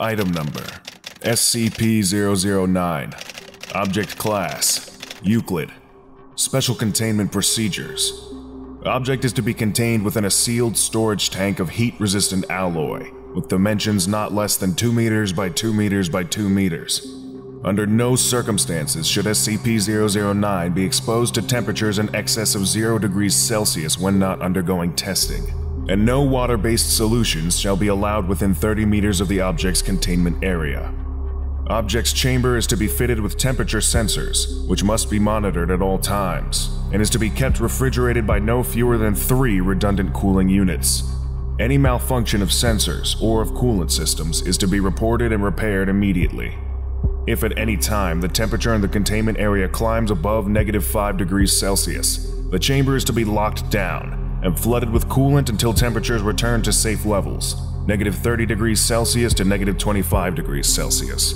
Item number, SCP-009. Object class, Euclid. Special containment procedures. Object is to be contained within a sealed storage tank of heat-resistant alloy, with dimensions not less than 2 meters by 2 meters by 2 meters. Under no circumstances should SCP-009 be exposed to temperatures in excess of 0 degrees Celsius when not undergoing testing, and no water-based solutions shall be allowed within 30 meters of the object's containment area. Object's chamber is to be fitted with temperature sensors, which must be monitored at all times, and is to be kept refrigerated by no fewer than 3 redundant cooling units. Any malfunction of sensors or of coolant systems is to be reported and repaired immediately. If at any time the temperature in the containment area climbs above -5 degrees Celsius, the chamber is to be locked down and flooded with coolant until temperatures return to safe levels, -30 degrees Celsius to -25 degrees Celsius.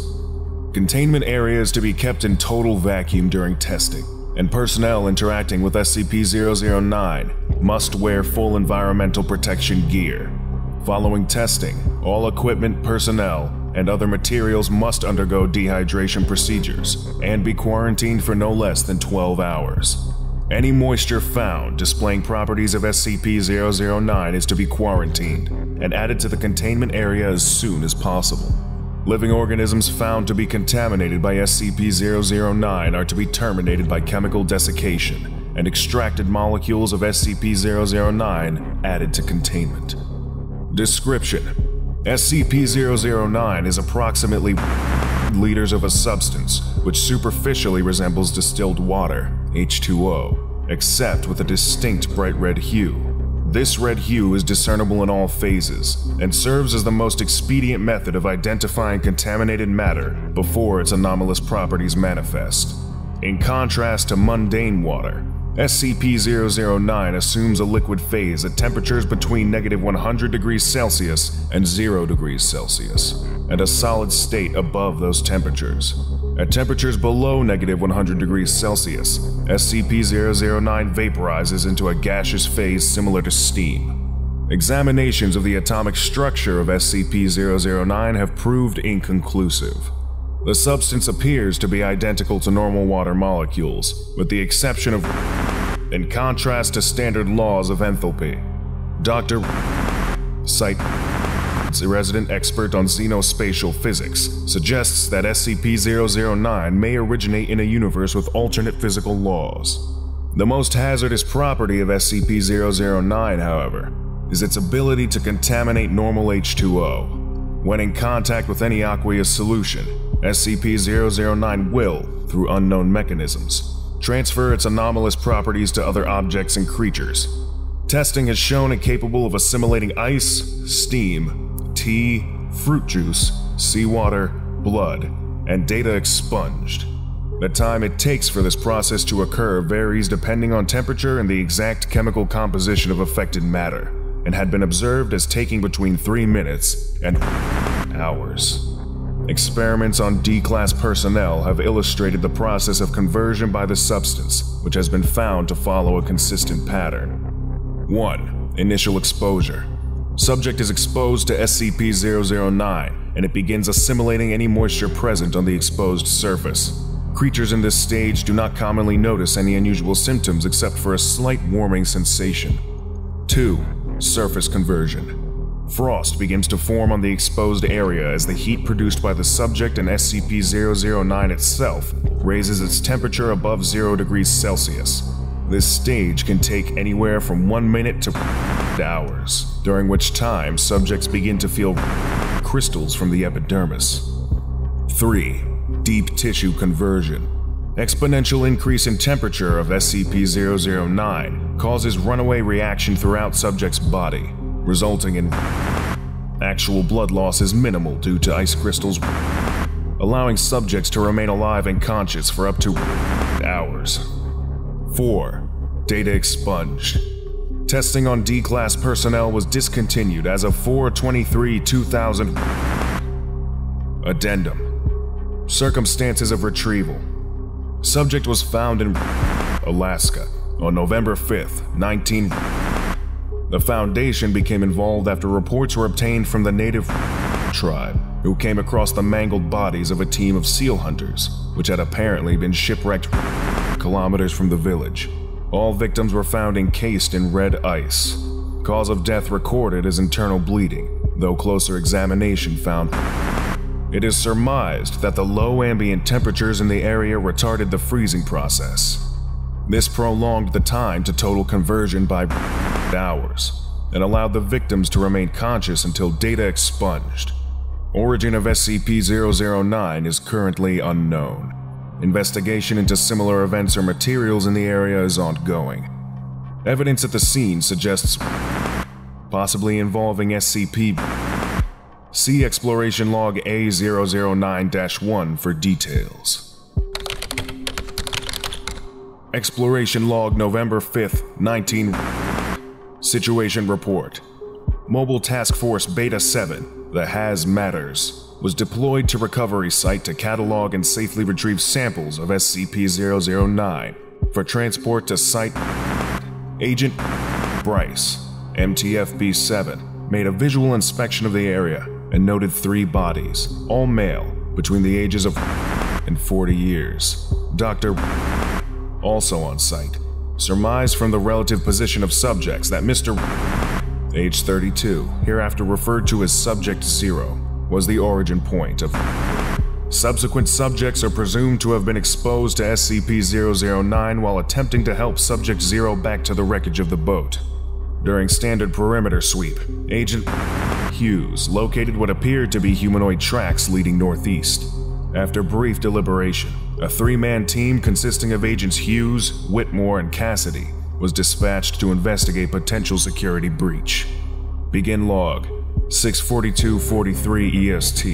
Containment area is to be kept in total vacuum during testing, and personnel interacting with SCP-009 must wear full environmental protection gear. Following testing, all equipment, personnel, and other materials must undergo dehydration procedures and be quarantined for no less than 12 hours. Any moisture found displaying properties of SCP-009 is to be quarantined and added to the containment area as soon as possible. Living organisms found to be contaminated by SCP-009 are to be terminated by chemical desiccation, and extracted molecules of SCP-009 added to containment. Description: SCP-009 is approximately liters of a substance which superficially resembles distilled water, H2O, except with a distinct bright red hue. This red hue is discernible in all phases, and serves as the most expedient method of identifying contaminated matter before its anomalous properties manifest. In contrast to mundane water, SCP-009 assumes a liquid phase at temperatures between -100 degrees Celsius and 0 degrees Celsius, and a solid state above those temperatures. At temperatures below -100 degrees Celsius, SCP-009 vaporizes into a gaseous phase similar to steam. Examinations of the atomic structure of SCP-009 have proved inconclusive. The substance appears to be identical to normal water molecules, with the exception of in contrast to standard laws of enthalpy. Dr. Cite a resident expert on xenospatial physics, suggests that SCP-009 may originate in a universe with alternate physical laws. The most hazardous property of SCP-009, however, is its ability to contaminate normal H2O. When in contact with any aqueous solution, SCP-009 will, through unknown mechanisms, transfer its anomalous properties to other objects and creatures. Testing has shown it capable of assimilating ice, steam, tea, fruit juice, seawater, blood, and data expunged. The time it takes for this process to occur varies depending on temperature and the exact chemical composition of affected matter, and had been observed as taking between 3 minutes and hours. Experiments on D-class personnel have illustrated the process of conversion by the substance, which has been found to follow a consistent pattern. 1. Initial exposure. Subject is exposed to SCP-009, and it begins assimilating any moisture present on the exposed surface. Creatures in this stage do not commonly notice any unusual symptoms except for a slight warming sensation. 2. Surface conversion. Frost begins to form on the exposed area as the heat produced by the subject and SCP-009 itself raises its temperature above 0 degrees Celsius. This stage can take anywhere from 1 minute to hours, during which time subjects begin to feel crystals from the epidermis. 3. Deep tissue conversion. Exponential increase in temperature of SCP-009 causes runaway reaction throughout subject's body, resulting in actual blood loss is minimal due to ice crystals, allowing subjects to remain alive and conscious for up to hours. 4. Data expunged. Testing on D-class personnel was discontinued as of 4/23/2000. Addendum. Circumstances of retrieval. Subject was found in Alaska on November 5th, 19. The Foundation became involved after reports were obtained from the native tribe who came across the mangled bodies of a team of seal hunters, which had apparently been shipwrecked kilometers from the village. All victims were found encased in red ice. Cause of death recorded as internal bleeding, though closer examination found it is surmised that the low ambient temperatures in the area retarded the freezing process. This prolonged the time to total conversion by hours, and allowed the victims to remain conscious until data expunged. Origin of SCP-009 is currently unknown. Investigation into similar events or materials in the area is ongoing. Evidence at the scene suggests possibly involving SCP. See Exploration Log A009-1 for details. Exploration Log November 5th, 19... Situation Report. Mobile Task Force Beta-7, the Has Matters, was deployed to Recovery Site to catalog and safely retrieve samples of SCP-009 for transport to Site. Agent Bryce, MTF-B7, made a visual inspection of the area and noted 3 bodies, all male, between the ages of and 40 years. Dr. also on site, surmised from the relative position of subjects that Mr. age 32, hereafter referred to as Subject 0, was the origin point of subsequent subjects are presumed to have been exposed to SCP-009 while attempting to help Subject 0 back to the wreckage of the boat. During standard perimeter sweep, Agent Hughes located what appeared to be humanoid tracks leading northeast. After brief deliberation, a 3-man team consisting of Agents Hughes, Whitmore, and Cassidy was dispatched to investigate potential security breach. Begin log, 6:42:43 EST.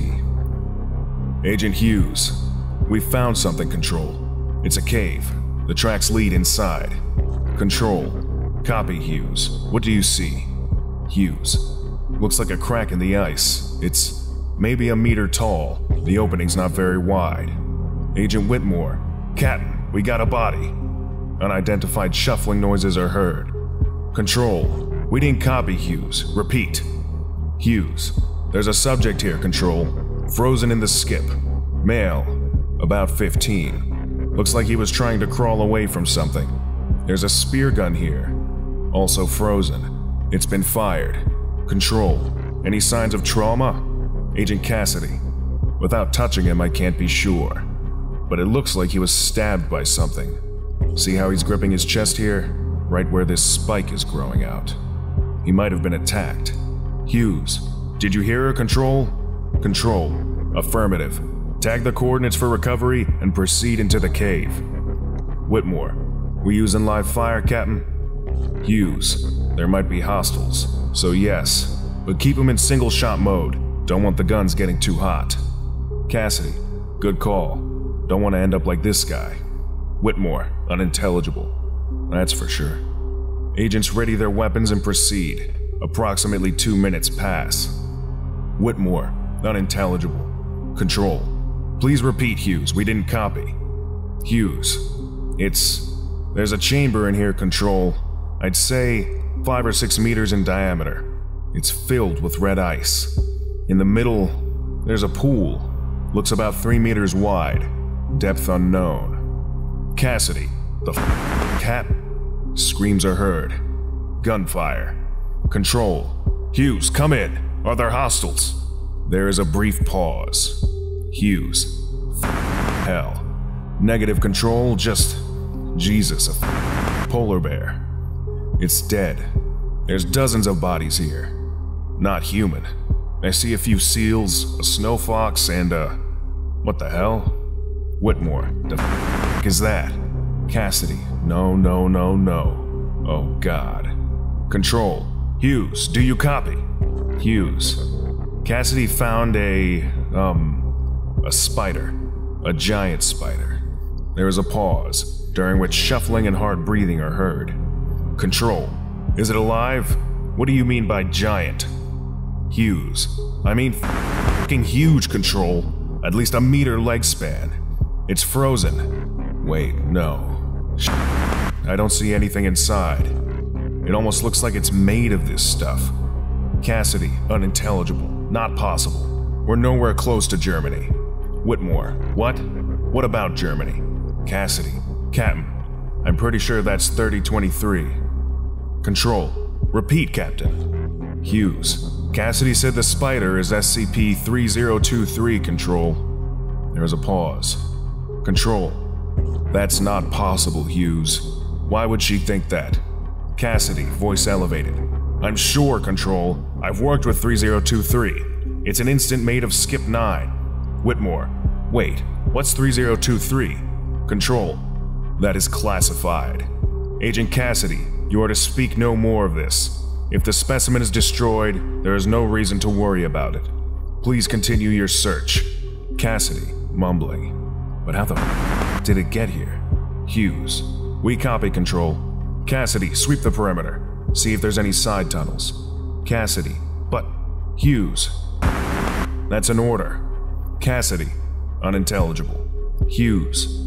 Agent Hughes, we found something, Control. It's a cave. The tracks lead inside. Control, copy Hughes. What do you see? Hughes, looks like a crack in the ice. It's maybe a meter tall. The opening's not very wide. Agent Whitmore, Captain, we got a body. Unidentified shuffling noises are heard. Control, we didn't copy Hughes. Repeat. Hughes, there's a subject here, Control. Frozen in the skip. Male, about 15. Looks like he was trying to crawl away from something. There's a spear gun here. Also frozen. It's been fired. Control, any signs of trauma? Agent Cassidy, without touching him, I can't be sure. But it looks like he was stabbed by something. See how he's gripping his chest here? Right where this spike is growing out. He might have been attacked. Hughes, did you hear her, Control? Control, affirmative. Tag the coordinates for recovery and proceed into the cave. Whitmore, we using live fire, Captain? Hughes, there might be hostiles, so yes. But keep them in single shot mode. Don't want the guns getting too hot. Cassidy, good call. Don't want to end up like this guy. Whitmore, unintelligible. That's for sure. Agents ready their weapons and proceed. Approximately 2 minutes pass. Whitmore, unintelligible. Control, please repeat Hughes, we didn't copy. Hughes, there's a chamber in here, Control. I'd say 5 or 6 meters in diameter. It's filled with red ice. In the middle, there's a pool. Looks about 3 meters wide. Depth unknown. Cassidy, the cat? Screams are heard. Gunfire. Control, Hughes, come in. Are there hostiles? There is a brief pause. Hughes, hell. Negative, Control, just Jesus, a polar bear. It's dead. There's dozens of bodies here. Not human. I see a few seals, a snow fox, and what the hell? Whitmore, the f*** is that? Cassidy, no. Oh God. Control, Hughes, do you copy? Hughes, Cassidy found a spider, a giant spider. There is a pause, during which shuffling and hard breathing are heard. Control, is it alive? What do you mean by giant? Hughes, I mean f***ing huge, Control, at least a meter leg span. It's frozen. Wait, no. I don't see anything inside. It almost looks like it's made of this stuff. Cassidy, unintelligible, not possible. We're nowhere close to Germany. Whitmore. What? What about Germany? Cassidy. Captain. I'm pretty sure that's 3023. Control. Repeat, Captain. Hughes. Cassidy said the spider is SCP-3023, Control. There is a pause. Control. That's not possible, Hughes. Why would she think that? Cassidy, voice elevated. I'm sure, Control. I've worked with 3023. It's an instant made of Skip 9. Whitmore. Wait, what's 3023? Control. That is classified. Agent Cassidy, you are to speak no more of this. If the specimen is destroyed, there is no reason to worry about it. Please continue your search. Cassidy, mumbling. But how the f did it get here? Hughes. We copy, Control. Cassidy, sweep the perimeter. See if there's any side tunnels. Cassidy. But... Hughes. That's an order. Cassidy. Unintelligible. Hughes.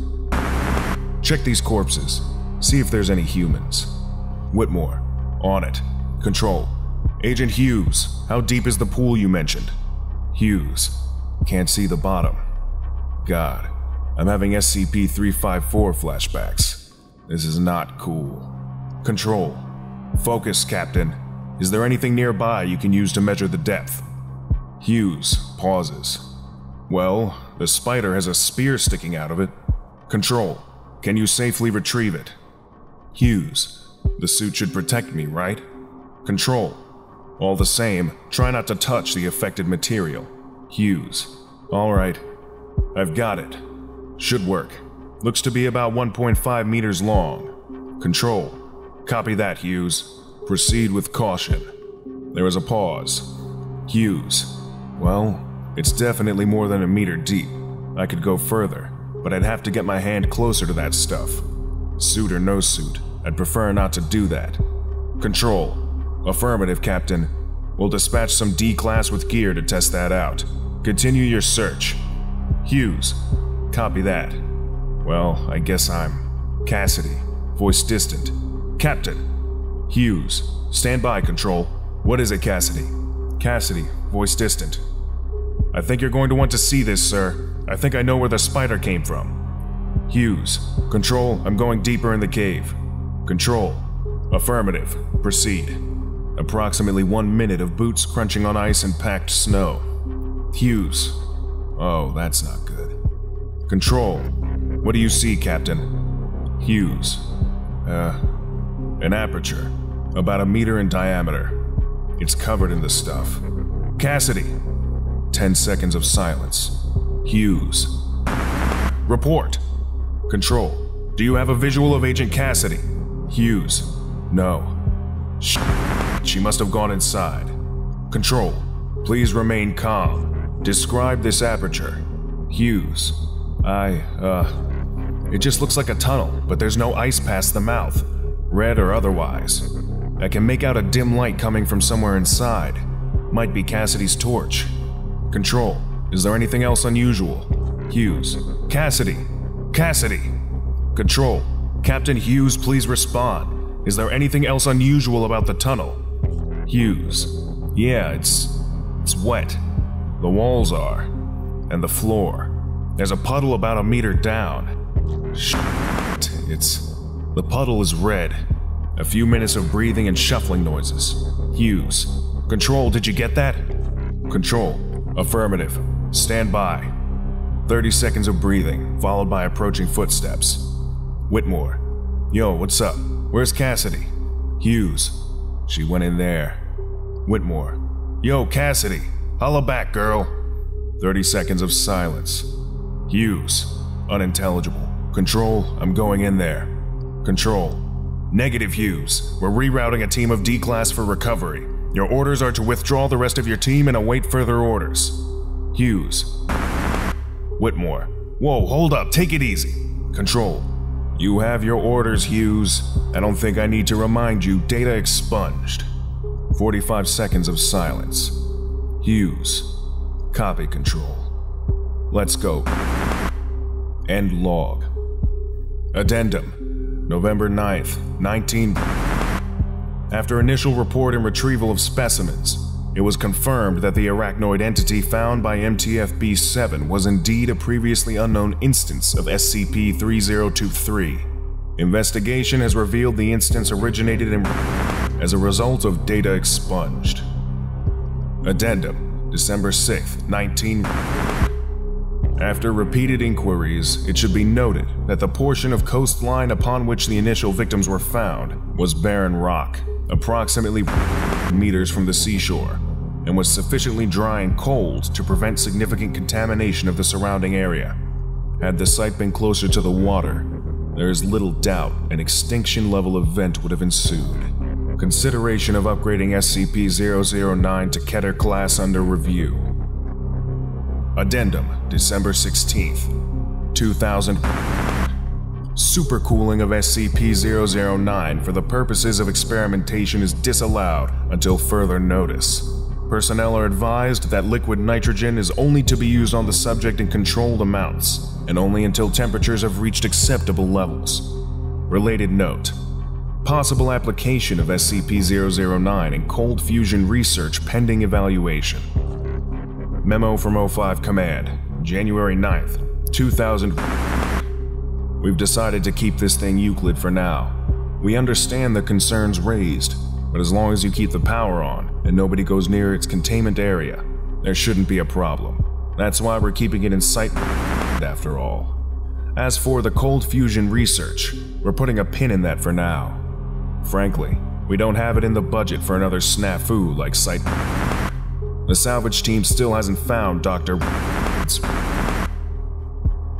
Check these corpses. See if there's any humans. Whitmore. On it. Control. Agent Hughes, how deep is the pool you mentioned? Hughes. Can't see the bottom. God, I'm having SCP-354 flashbacks. This is not cool. Control. Focus, Captain. Is there anything nearby you can use to measure the depth? Hughes pauses. Well, the spider has a spear sticking out of it. Control. Can you safely retrieve it? Hughes. The suit should protect me, right? Control. All the same, try not to touch the affected material. Hughes. All right. I've got it. Should work. Looks to be about 1.5 meters long. Control. Copy that, Hughes. Proceed with caution. There is a pause. Hughes. Well, it's definitely more than a meter deep. I could go further, but I'd have to get my hand closer to that stuff. Suit or no suit, I'd prefer not to do that. Control. Affirmative, Captain. We'll dispatch some D-Class with gear to test that out. Continue your search. Hughes. Copy that. Well, I guess I'm... Cassidy. Voice distant. Captain. Hughes. Stand by, Control. What is it, Cassidy? Cassidy. Voice distant. I think you're going to want to see this, sir. I think I know where the spider came from. Hughes. Control, I'm going deeper in the cave. Control. Affirmative. Proceed. Approximately 1 minute of boots crunching on ice and packed snow. Hughes. Oh, that's not good. Control. What do you see, Captain? Hughes. An aperture. About a meter in diameter. It's covered in this stuff. Cassidy. 10 seconds of silence. Hughes. Report. Control. Do you have a visual of Agent Cassidy? Hughes. No. She must have gone inside. Control. Please remain calm. Describe this aperture. Hughes. It just looks like a tunnel, but there's no ice past the mouth, red or otherwise. I can make out a dim light coming from somewhere inside. Might be Cassidy's torch. Control. Is there anything else unusual? Hughes. Cassidy! Cassidy! Control. Captain Hughes, please respond. Is there anything else unusual about the tunnel? Hughes. Yeah, it's wet. The walls are. And the floor. There's a puddle about a meter down. The puddle is red. A few minutes of breathing and shuffling noises. Hughes. Control, did you get that? Control. Affirmative. Stand by. 30 seconds of breathing, followed by approaching footsteps. Whitmore. Yo, what's up? Where's Cassidy? Hughes. She went in there. Whitmore. Yo, Cassidy. Holla back, girl. 30 seconds of silence. Hughes. Unintelligible. Control, I'm going in there. Control. Negative, Hughes. We're rerouting a team of D-Class for recovery. Your orders are to withdraw the rest of your team and await further orders. Hughes. Whitmore. Whoa, hold up, take it easy. Control. You have your orders, Hughes. I don't think I need to remind you, data expunged. 45 seconds of silence. Hughes. Copy, Control. Let's go. End log. Addendum. November 9th, 19... After initial report and retrieval of specimens, It was confirmed that the arachnoid entity found by MTF-B7 was indeed a previously unknown instance of SCP-3023. Investigation has revealed the instance originated in as a result of data expunged. Addendum, December 6, 19... After repeated inquiries, it should be noted that the portion of coastline upon which the initial victims were found was barren rock, approximately meters from the seashore, and was sufficiently dry and cold to prevent significant contamination of the surrounding area. Had the site been closer to the water, there is little doubt an extinction-level event would have ensued. Consideration of upgrading SCP-009 to Keter class under review. Addendum, December 16th, 2000. Supercooling of SCP-009 for the purposes of experimentation is disallowed until further notice. Personnel are advised that liquid nitrogen is only to be used on the subject in controlled amounts, and only until temperatures have reached acceptable levels. Related note. Possible application of SCP-009 in cold fusion research pending evaluation. Memo from O5 Command, January 9th, 2000. We've decided to keep this thing Euclid for now. We understand the concerns raised, but as long as you keep the power on and nobody goes near its containment area, there shouldn't be a problem. That's why we're keeping it in sight after all. As for the cold fusion research, we're putting a pin in that for now. Frankly, we don't have it in the budget for another snafu like Site. The salvage team still hasn't found Dr.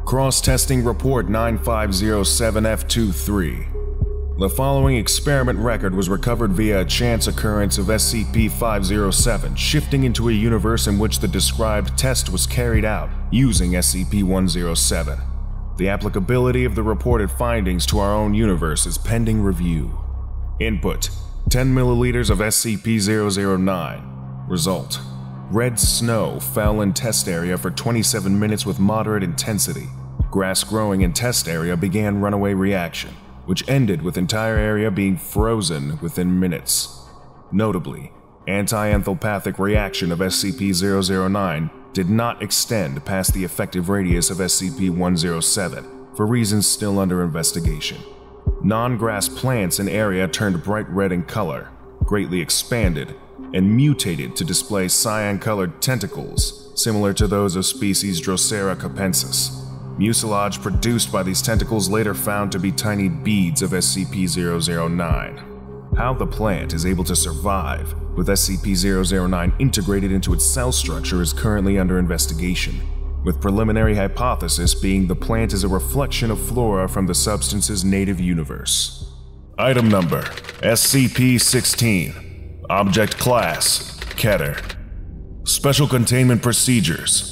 Cross-testing report 9507F23. The following experiment record was recovered via a chance occurrence of SCP-507 shifting into a universe in which the described test was carried out using SCP-107. The applicability of the reported findings to our own universe is pending review. Input: 10 milliliters of SCP-009. Result: red snow fell in test area for 27 minutes with moderate intensity. Grass growing in test area began runaway reaction, which ended with entire area being frozen within minutes. Notably, anti-enthalpathic reaction of SCP-009 did not extend past the effective radius of SCP-107 for reasons still under investigation. Non-grass plants in area turned bright red in color, greatly expanded, and mutated to display cyan-colored tentacles similar to those of species Drosera capensis. Mucilage produced by these tentacles later found to be tiny beads of SCP-009. How the plant is able to survive with SCP-009 integrated into its cell structure is currently under investigation, with preliminary hypothesis being the plant is a reflection of flora from the substance's native universe. Item number, SCP-16. Object class, Keter. Special containment procedures.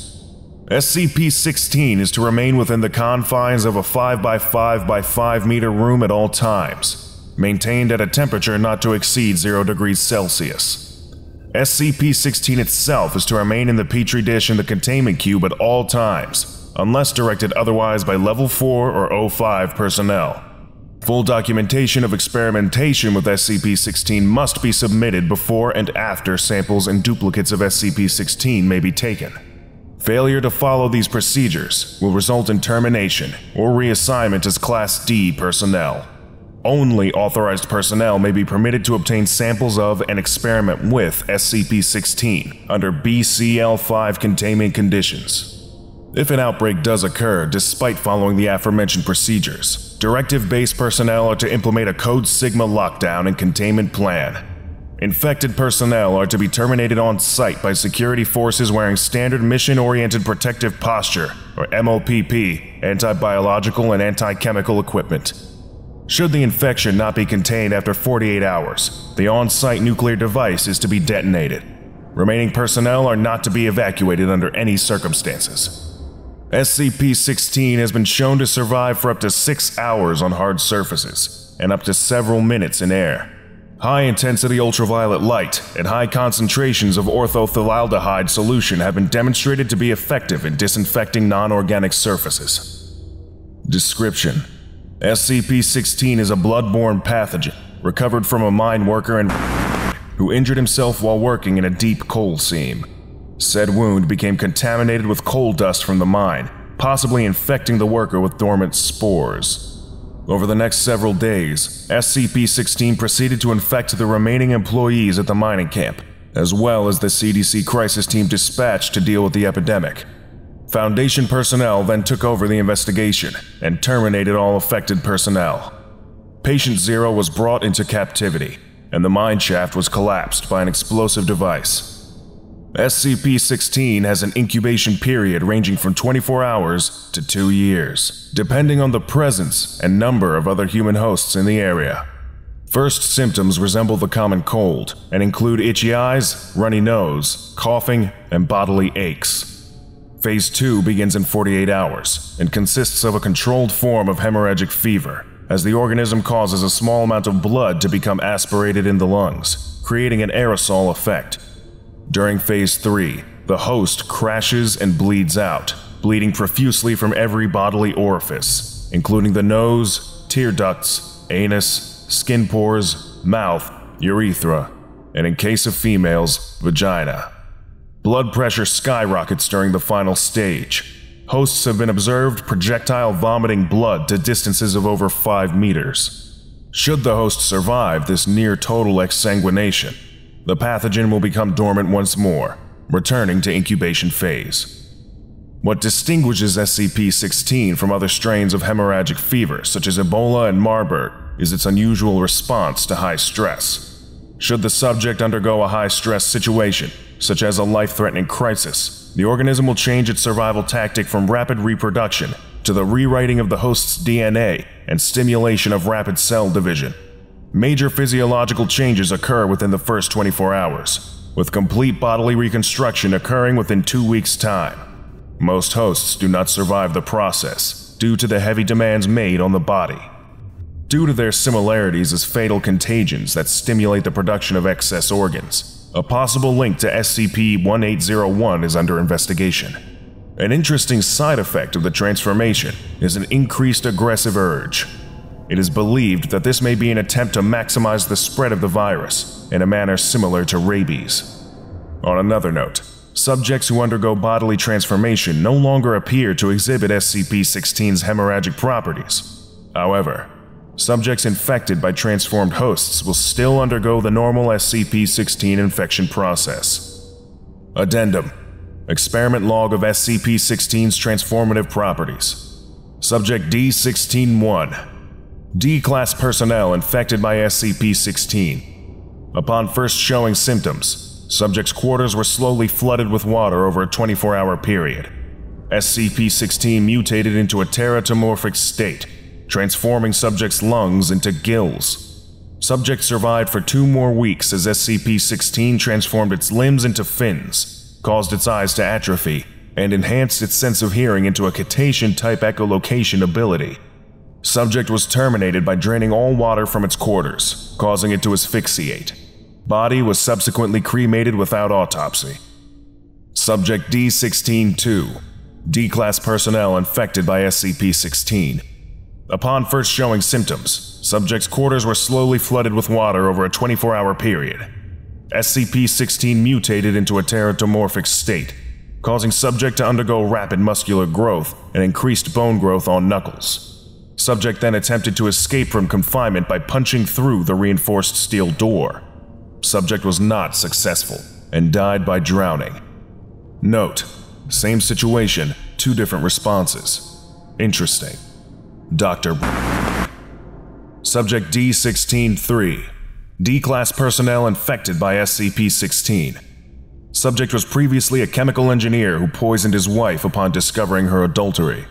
SCP-16 is to remain within the confines of a 5x5x5 meter room at all times, maintained at a temperature not to exceed 0 degrees Celsius. SCP-16 itself is to remain in the petri dish in the containment cube at all times, unless directed otherwise by Level 4 or O5 personnel. Full documentation of experimentation with SCP-16 must be submitted before and after samples and duplicates of SCP-16 may be taken. Failure to follow these procedures will result in termination or reassignment as Class D personnel. Only authorized personnel may be permitted to obtain samples of and experiment with SCP-16 under BCL-5 containment conditions. If an outbreak does occur despite following the aforementioned procedures, directive-based personnel are to implement a Code Sigma lockdown and containment plan. Infected personnel are to be terminated on site by security forces wearing standard mission-oriented protective posture, or MOPP, anti-biological and anti-chemical equipment. Should the infection not be contained after 48 hours, the on-site nuclear device is to be detonated. Remaining personnel are not to be evacuated under any circumstances. SCP-16 has been shown to survive for up to 6 hours on hard surfaces and up to several minutes in air. High-intensity ultraviolet light and high concentrations of ortho-thalaldehyde solution have been demonstrated to be effective in disinfecting non-organic surfaces. Description: SCP-16 is a bloodborne pathogen recovered from a mine worker in who injured himself while working in a deep coal seam. Said wound became contaminated with coal dust from the mine, possibly infecting the worker with dormant spores. Over the next several days, SCP-16 proceeded to infect the remaining employees at the mining camp, as well as the CDC crisis team dispatched to deal with the epidemic. Foundation personnel then took over the investigation and terminated all affected personnel. Patient Zero was brought into captivity, and the mine shaft was collapsed by an explosive device. SCP-16 has an incubation period ranging from 24 hours to 2 years, depending on the presence and number of other human hosts in the area. First symptoms resemble the common cold and include itchy eyes, runny nose, coughing, and bodily aches. Phase 2 begins in 48 hours and consists of a controlled form of hemorrhagic fever, as the organism causes a small amount of blood to become aspirated in the lungs, creating an aerosol effect. During Phase 3, the host crashes and bleeds out, bleeding profusely from every bodily orifice, including the nose, tear ducts, anus, skin pores, mouth, urethra, and in case of females, vagina. Blood pressure skyrockets during the final stage. Hosts have been observed projectile vomiting blood to distances of over 5 meters. Should the host survive this near-total exsanguination, the pathogen will become dormant once more, returning to incubation phase. What distinguishes SCP-16 from other strains of hemorrhagic fever, such as Ebola and Marburg, is its unusual response to high stress. Should the subject undergo a high-stress situation, such as a life-threatening crisis, the organism will change its survival tactic from rapid reproduction to the rewriting of the host's DNA and stimulation of rapid cell division. Major physiological changes occur within the first 24 hours, with complete bodily reconstruction occurring within 2 weeks' time. Most hosts do not survive the process due to the heavy demands made on the body. Due to their similarities as fatal contagions that stimulate the production of excess organs, a possible link to SCP-1801 is under investigation. An interesting side effect of the transformation is an increased aggressive urge. It is believed that this may be an attempt to maximize the spread of the virus in a manner similar to rabies. On another note, subjects who undergo bodily transformation no longer appear to exhibit SCP-16's hemorrhagic properties. However, subjects infected by transformed hosts will still undergo the normal SCP-16 infection process. Addendum: Experiment log of SCP-16's transformative properties. Subject D-16-1. D-Class personnel infected by SCP-16. Upon first showing symptoms, subjects' quarters were slowly flooded with water over a 24-hour period. SCP-16 mutated into a teratomorphic state, transforming subjects' lungs into gills. Subjects survived for 2 more weeks as SCP-16 transformed its limbs into fins, caused its eyes to atrophy, and enhanced its sense of hearing into a cetacean-type echolocation ability. Subject was terminated by draining all water from its quarters, causing it to asphyxiate. Body was subsequently cremated without autopsy. Subject D-16-2, D-Class personnel infected by SCP-16. Upon first showing symptoms, subject's quarters were slowly flooded with water over a 24-hour period. SCP-16 mutated into a teratomorphic state, causing subject to undergo rapid muscular growth and increased bone growth on knuckles. Subject then attempted to escape from confinement by punching through the reinforced steel door. Subject was not successful and died by drowning. Note: same situation, 2 different responses. Interesting. Dr. Brown. Subject D-16-3, D-Class personnel infected by SCP-16. Subject was previously a chemical engineer who poisoned his wife upon discovering her adultery.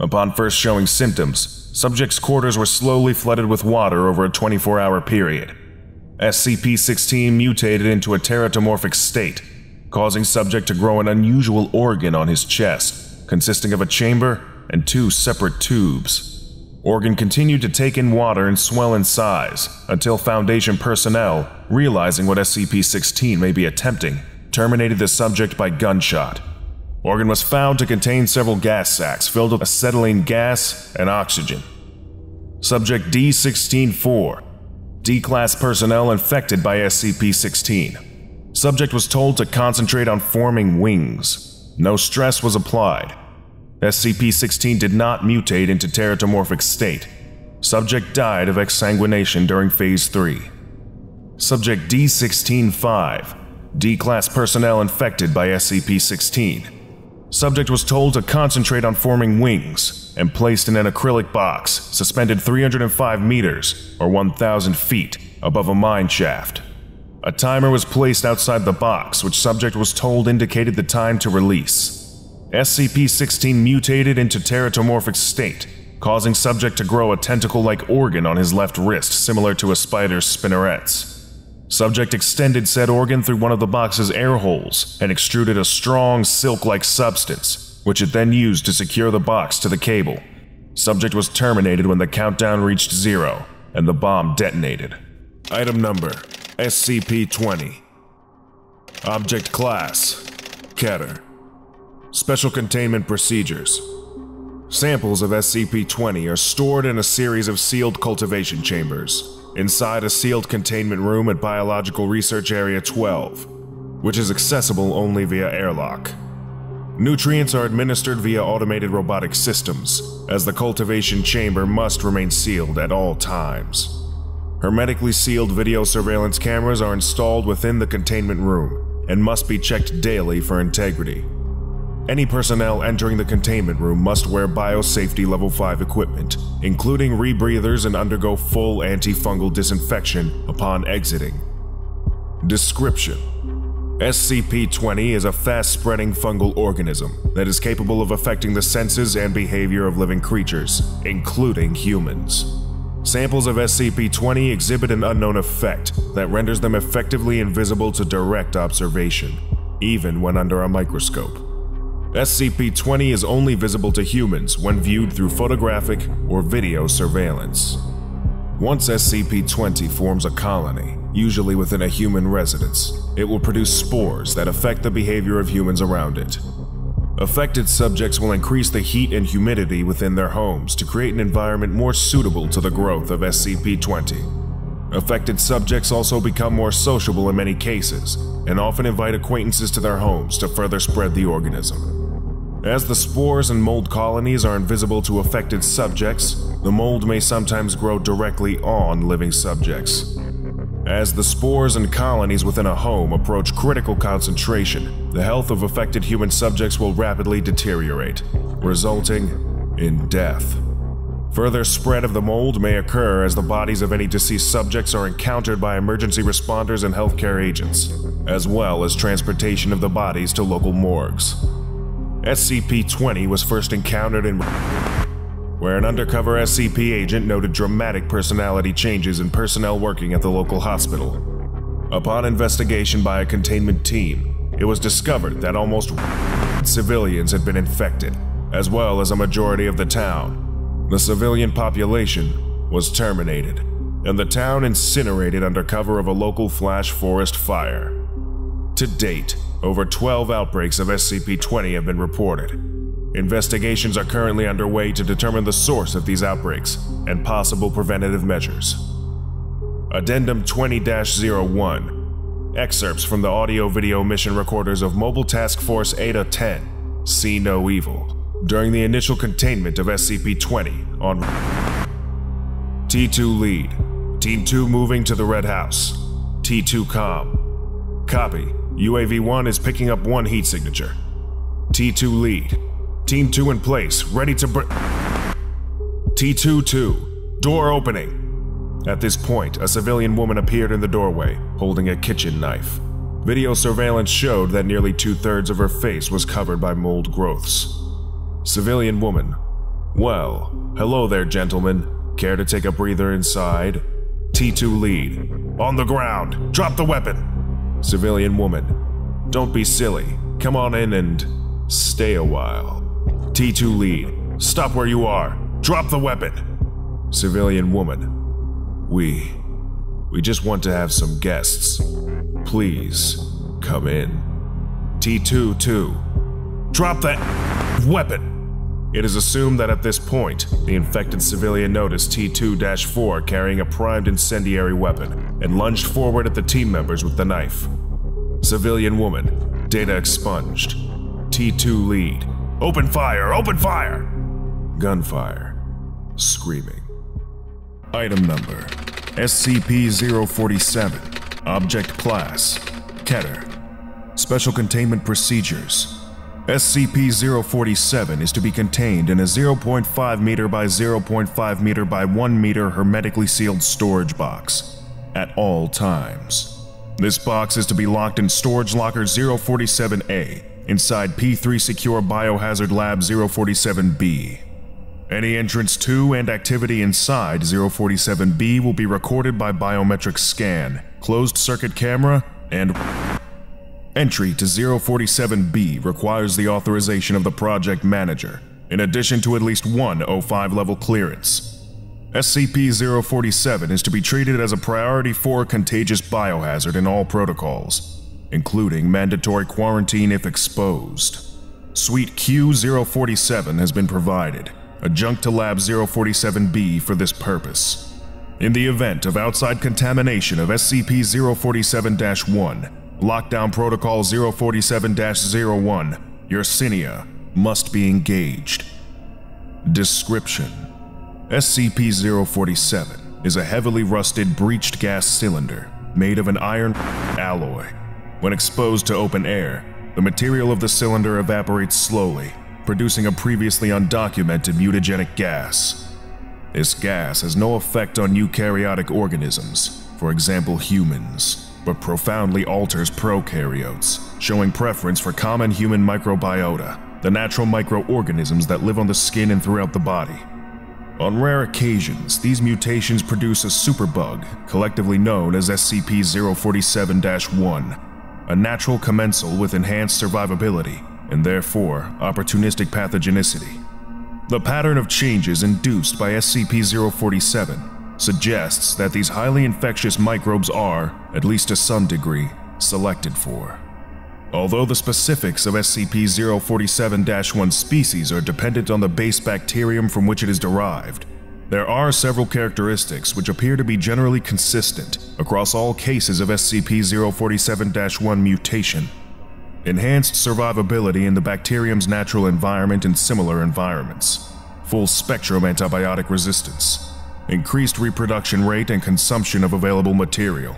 Upon first showing symptoms, subject's quarters were slowly flooded with water over a 24-hour period. SCP-16 mutated into a teratomorphic state, causing subject to grow an unusual organ on his chest, consisting of a chamber and 2 separate tubes. Organ continued to take in water and swell in size until Foundation personnel, realizing what SCP-16 may be attempting, terminated the subject by gunshot. Organ was found to contain several gas sacs filled with acetylene gas and oxygen. Subject D-16-4, D-Class personnel infected by SCP-16. Subject was told to concentrate on forming wings. No stress was applied. SCP-16 did not mutate into teratomorphic state. Subject died of exsanguination during Phase 3. Subject D-16-5, D-Class personnel infected by SCP-16. Subject was told to concentrate on forming wings and placed in an acrylic box suspended 305 meters or 1,000 feet above a mine shaft. A timer was placed outside the box, which subject was told indicated the time to release. SCP-16 mutated into teratomorphic state, causing subject to grow a tentacle-like organ on his left wrist similar to a spider's spinnerets. Subject extended said organ through one of the box's air holes and extruded a strong silk-like substance, which it then used to secure the box to the cable. Subject was terminated when the countdown reached 0 and the bomb detonated. Item number, SCP-20. Object class, Keter. Special containment procedures. Samples of SCP-20 are stored in a series of sealed cultivation chambers inside a sealed containment room at Biological Research Area 12, which is accessible only via airlock. Nutrients are administered via automated robotic systems, as the cultivation chamber must remain sealed at all times. Hermetically sealed video surveillance cameras are installed within the containment room and must be checked daily for integrity. Any personnel entering the containment room must wear biosafety level 5 equipment, including rebreathers, and undergo full antifungal disinfection upon exiting. Description: SCP-20 is a fast-spreading fungal organism that is capable of affecting the senses and behavior of living creatures, including humans. Samples of SCP-20 exhibit an unknown effect that renders them effectively invisible to direct observation, even when under a microscope. SCP-20 is only visible to humans when viewed through photographic or video surveillance. Once SCP-20 forms a colony, usually within a human residence, it will produce spores that affect the behavior of humans around it. Affected subjects will increase the heat and humidity within their homes to create an environment more suitable to the growth of SCP-20. Affected subjects also become more sociable in many cases and often invite acquaintances to their homes to further spread the organism. As the spores and mold colonies are invisible to affected subjects, the mold may sometimes grow directly on living subjects. As the spores and colonies within a home approach critical concentration, the health of affected human subjects will rapidly deteriorate, resulting in death. Further spread of the mold may occur as the bodies of any deceased subjects are encountered by emergency responders and healthcare agents, as well as transportation of the bodies to local morgues. SCP-20 was first encountered in where an undercover SCP agent noted dramatic personality changes in personnel working at the local hospital. Upon investigation by a containment team, it was discovered that almost civilians had been infected, as well as a majority of the town. The civilian population was terminated, and the town incinerated under cover of a local flash forest fire. To date, over 12 outbreaks of SCP-20 have been reported. Investigations are currently underway to determine the source of these outbreaks and possible preventative measures. Addendum 20-01. Excerpts from the audio-video mission recorders of Mobile Task Force Beta-7, See No Evil, during the initial containment of SCP-20 on T2 lead, Team 2 moving to the Red House, T2 calm. Copy. UAV-1 is picking up one heat signature. T2 lead. Team 2 in place, ready to T2-2, door opening. At this point, a civilian woman appeared in the doorway, holding a kitchen knife. Video surveillance showed that nearly 2/3 of her face was covered by mold growths. Civilian woman: well, hello there, gentlemen. Care to take a breather inside? T2 lead. On the ground, drop the weapon. Civilian woman: don't be silly, come on in and stay a while. T2 lead. Stop where you are, drop the weapon. Civilian woman: we just want to have some guests, please come in. T2-2, drop that weapon. It is assumed that at this point, the infected civilian noticed T2-4 carrying a primed incendiary weapon and lunged forward at the team members with the knife. Civilian woman, data expunged. T2 lead, "Open fire! Open fire!" Gunfire. Screaming. Item number, SCP-047, Object Class, Keter. Special Containment Procedures. SCP-047 is to be contained in a 0.5 meter by 0.5 meter by 1 meter hermetically sealed storage box at all times. This box is to be locked in storage locker 047-A inside P3 Secure Biohazard Lab 047-B. Any entrance to and activity inside 047-B will be recorded by biometric scan, closed circuit camera, and entry to 047-B requires the authorization of the project manager, in addition to at least one O5 level clearance. SCP-047 is to be treated as a Priority 4 contagious biohazard in all protocols, including mandatory quarantine if exposed. Suite Q-047 has been provided, adjunct to Lab 047-B for this purpose. In the event of outside contamination of SCP-047-1, Lockdown Protocol 047-01, Yersinia, must be engaged. Description: SCP-047 is a heavily rusted breached gas cylinder made of an iron alloy. When exposed to open air, the material of the cylinder evaporates slowly, producing a previously undocumented mutagenic gas. This gas has no effect on eukaryotic organisms, for example humans, but profoundly alters prokaryotes, showing preference for common human microbiota, the natural microorganisms that live on the skin and throughout the body. On rare occasions, these mutations produce a superbug, collectively known as SCP-047-1, a natural commensal with enhanced survivability and therefore opportunistic pathogenicity. The pattern of changes induced by SCP-047 suggests that these highly infectious microbes are, at least to some degree, selected for. Although the specifics of SCP-047-1 species are dependent on the base bacterium from which it is derived, there are several characteristics which appear to be generally consistent across all cases of SCP-047-1 mutation: enhanced survivability in the bacterium's natural environment and similar environments, full-spectrum antibiotic resistance, increased reproduction rate and consumption of available material,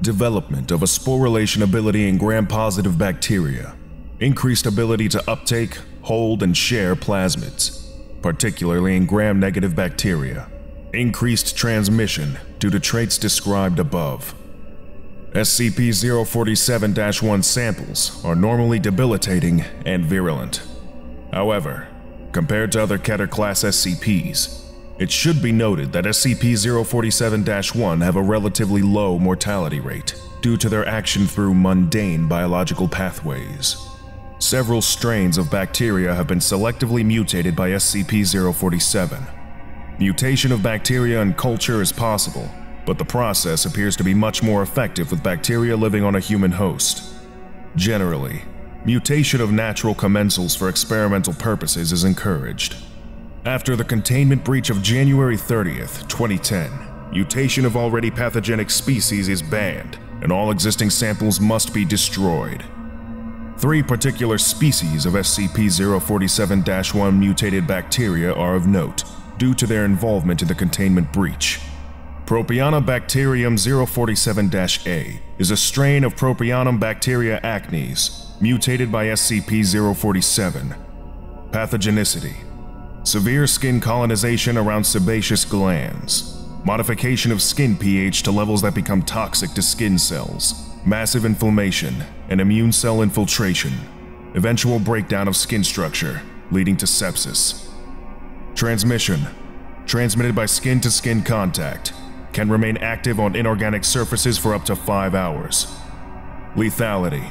development of a sporulation ability in gram-positive bacteria, increased ability to uptake, hold, and share plasmids, particularly in gram-negative bacteria, increased transmission due to traits described above. SCP-047-1 samples are normally debilitating and virulent. However, compared to other Keter-class SCPs, it should be noted that SCP-047-1 have a relatively low mortality rate due to their action through mundane biological pathways. Several strains of bacteria have been selectively mutated by SCP-047. Mutation of bacteria in culture is possible, but the process appears to be much more effective with bacteria living on a human host. Generally, mutation of natural commensals for experimental purposes is encouraged. After the containment breach of January 30th, 2010, mutation of already pathogenic species is banned, and all existing samples must be destroyed. 3 particular species of SCP-047-1 mutated bacteria are of note due to their involvement in the containment breach. Propionibacterium-047-A is a strain of Propionibacteria acnes, mutated by SCP-047. Pathogenicity: severe skin colonization around sebaceous glands, modification of skin pH to levels that become toxic to skin cells, massive inflammation, and immune cell infiltration, eventual breakdown of skin structure, leading to sepsis. Transmission: transmitted by skin-to-skin contact, can remain active on inorganic surfaces for up to 5 hours. Lethality: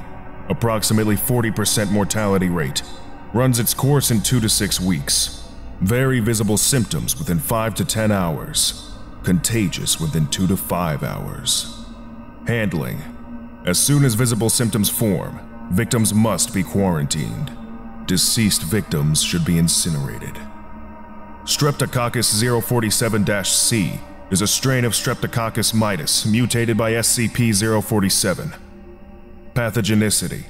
approximately 40% mortality rate, runs its course in 2 to 6 weeks. Very visible symptoms within 5 to 10 hours. Contagious within 2 to 5 hours. Handling: as soon as visible symptoms form, victims must be quarantined. Deceased victims should be incinerated. Streptococcus-047-C is a strain of Streptococcus mitis mutated by SCP-047. Pathogenicity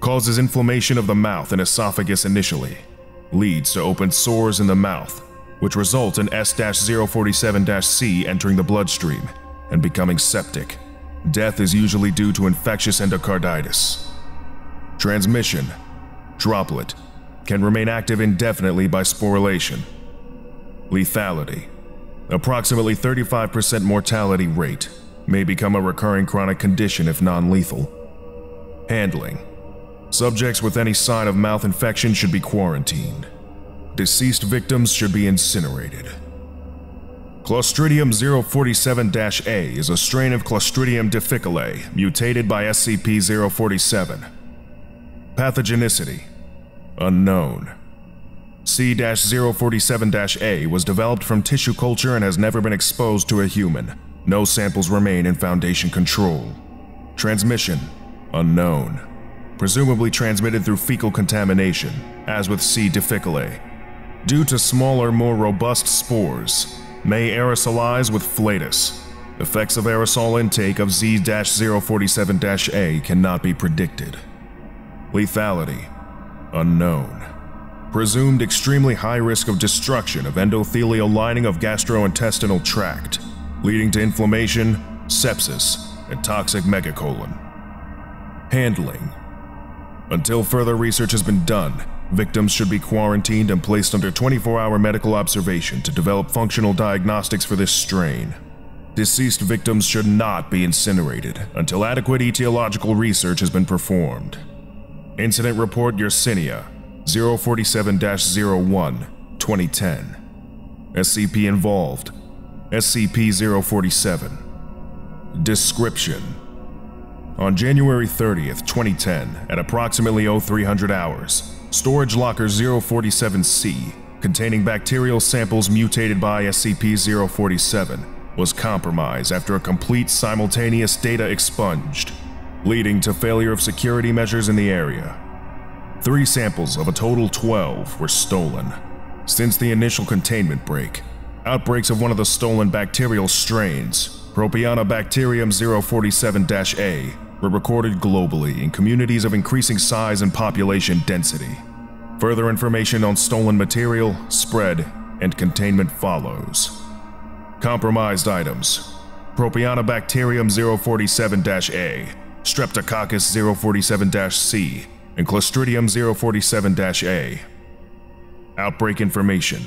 causes inflammation of the mouth and esophagus initially, leads to open sores in the mouth, which results in S-047-C entering the bloodstream and becoming septic. Death is usually due to infectious endocarditis. Transmission, droplet, can remain active indefinitely by sporulation. Lethality, approximately 35% mortality rate, may become a recurring chronic condition if non-lethal. Handling, subjects with any sign of mouth infection should be quarantined. Deceased victims should be incinerated. Clostridium-047-A is a strain of Clostridium difficile mutated by SCP-047. Pathogenicity unknown. C-047-A was developed from tissue culture and has never been exposed to a human. No samples remain in Foundation control. Transmission unknown. Presumably transmitted through fecal contamination, as with C. difficile. Due to smaller, more robust spores, may aerosolize with flatus. Effects of aerosol intake of Z-047-A cannot be predicted. Lethality unknown. Presumed extremely high risk of destruction of endothelial lining of gastrointestinal tract, leading to inflammation, sepsis, and toxic megacolon. Handling. Until further research has been done, victims should be quarantined and placed under 24-hour medical observation to develop functional diagnostics for this strain. Deceased victims should not be incinerated until adequate etiological research has been performed. Incident Report Yersinia, 047-01, 2010. SCP involved, SCP-047. Description. On January 30th, 2010, at approximately 0300 hours, Storage Locker 047-C, containing bacterial samples mutated by SCP-047, was compromised after a complete simultaneous data expunged, leading to failure of security measures in the area. 3 samples of a total 12 were stolen. Since the initial containment break, outbreaks of one of the stolen bacterial strains, Propionibacterium-047-A, were recorded globally in communities of increasing size and population density. Further information on stolen material, spread, and containment follows. Compromised items: Propionibacterium-047-A, Streptococcus-047-C, and Clostridium-047-A. Outbreak information.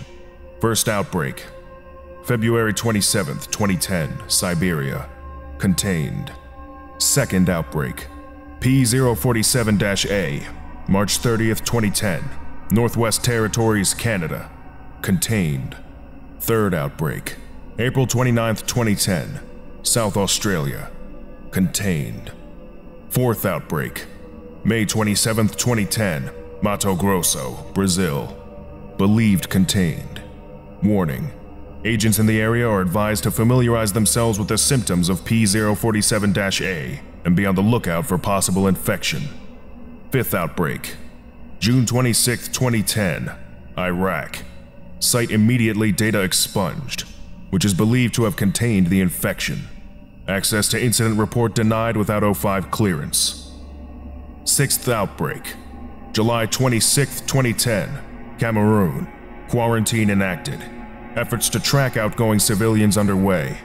First outbreak, February 27, 2010, Siberia. Contained. Second outbreak, P-047-A, March 30, 2010, Northwest Territories, Canada. Contained. Third outbreak, April 29, 2010, South Australia. Contained. Fourth outbreak, May 27, 2010, Mato Grosso, Brazil. Believed contained. Warning: agents in the area are advised to familiarize themselves with the symptoms of P-047-A and be on the lookout for possible infection. Fifth outbreak, June 26, 2010, Iraq. Site immediately data expunged, which is believed to have contained the infection. Access to incident report denied without O5 clearance. Sixth outbreak, July 26, 2010, Cameroon. Quarantine enacted. Efforts to track outgoing civilians underway.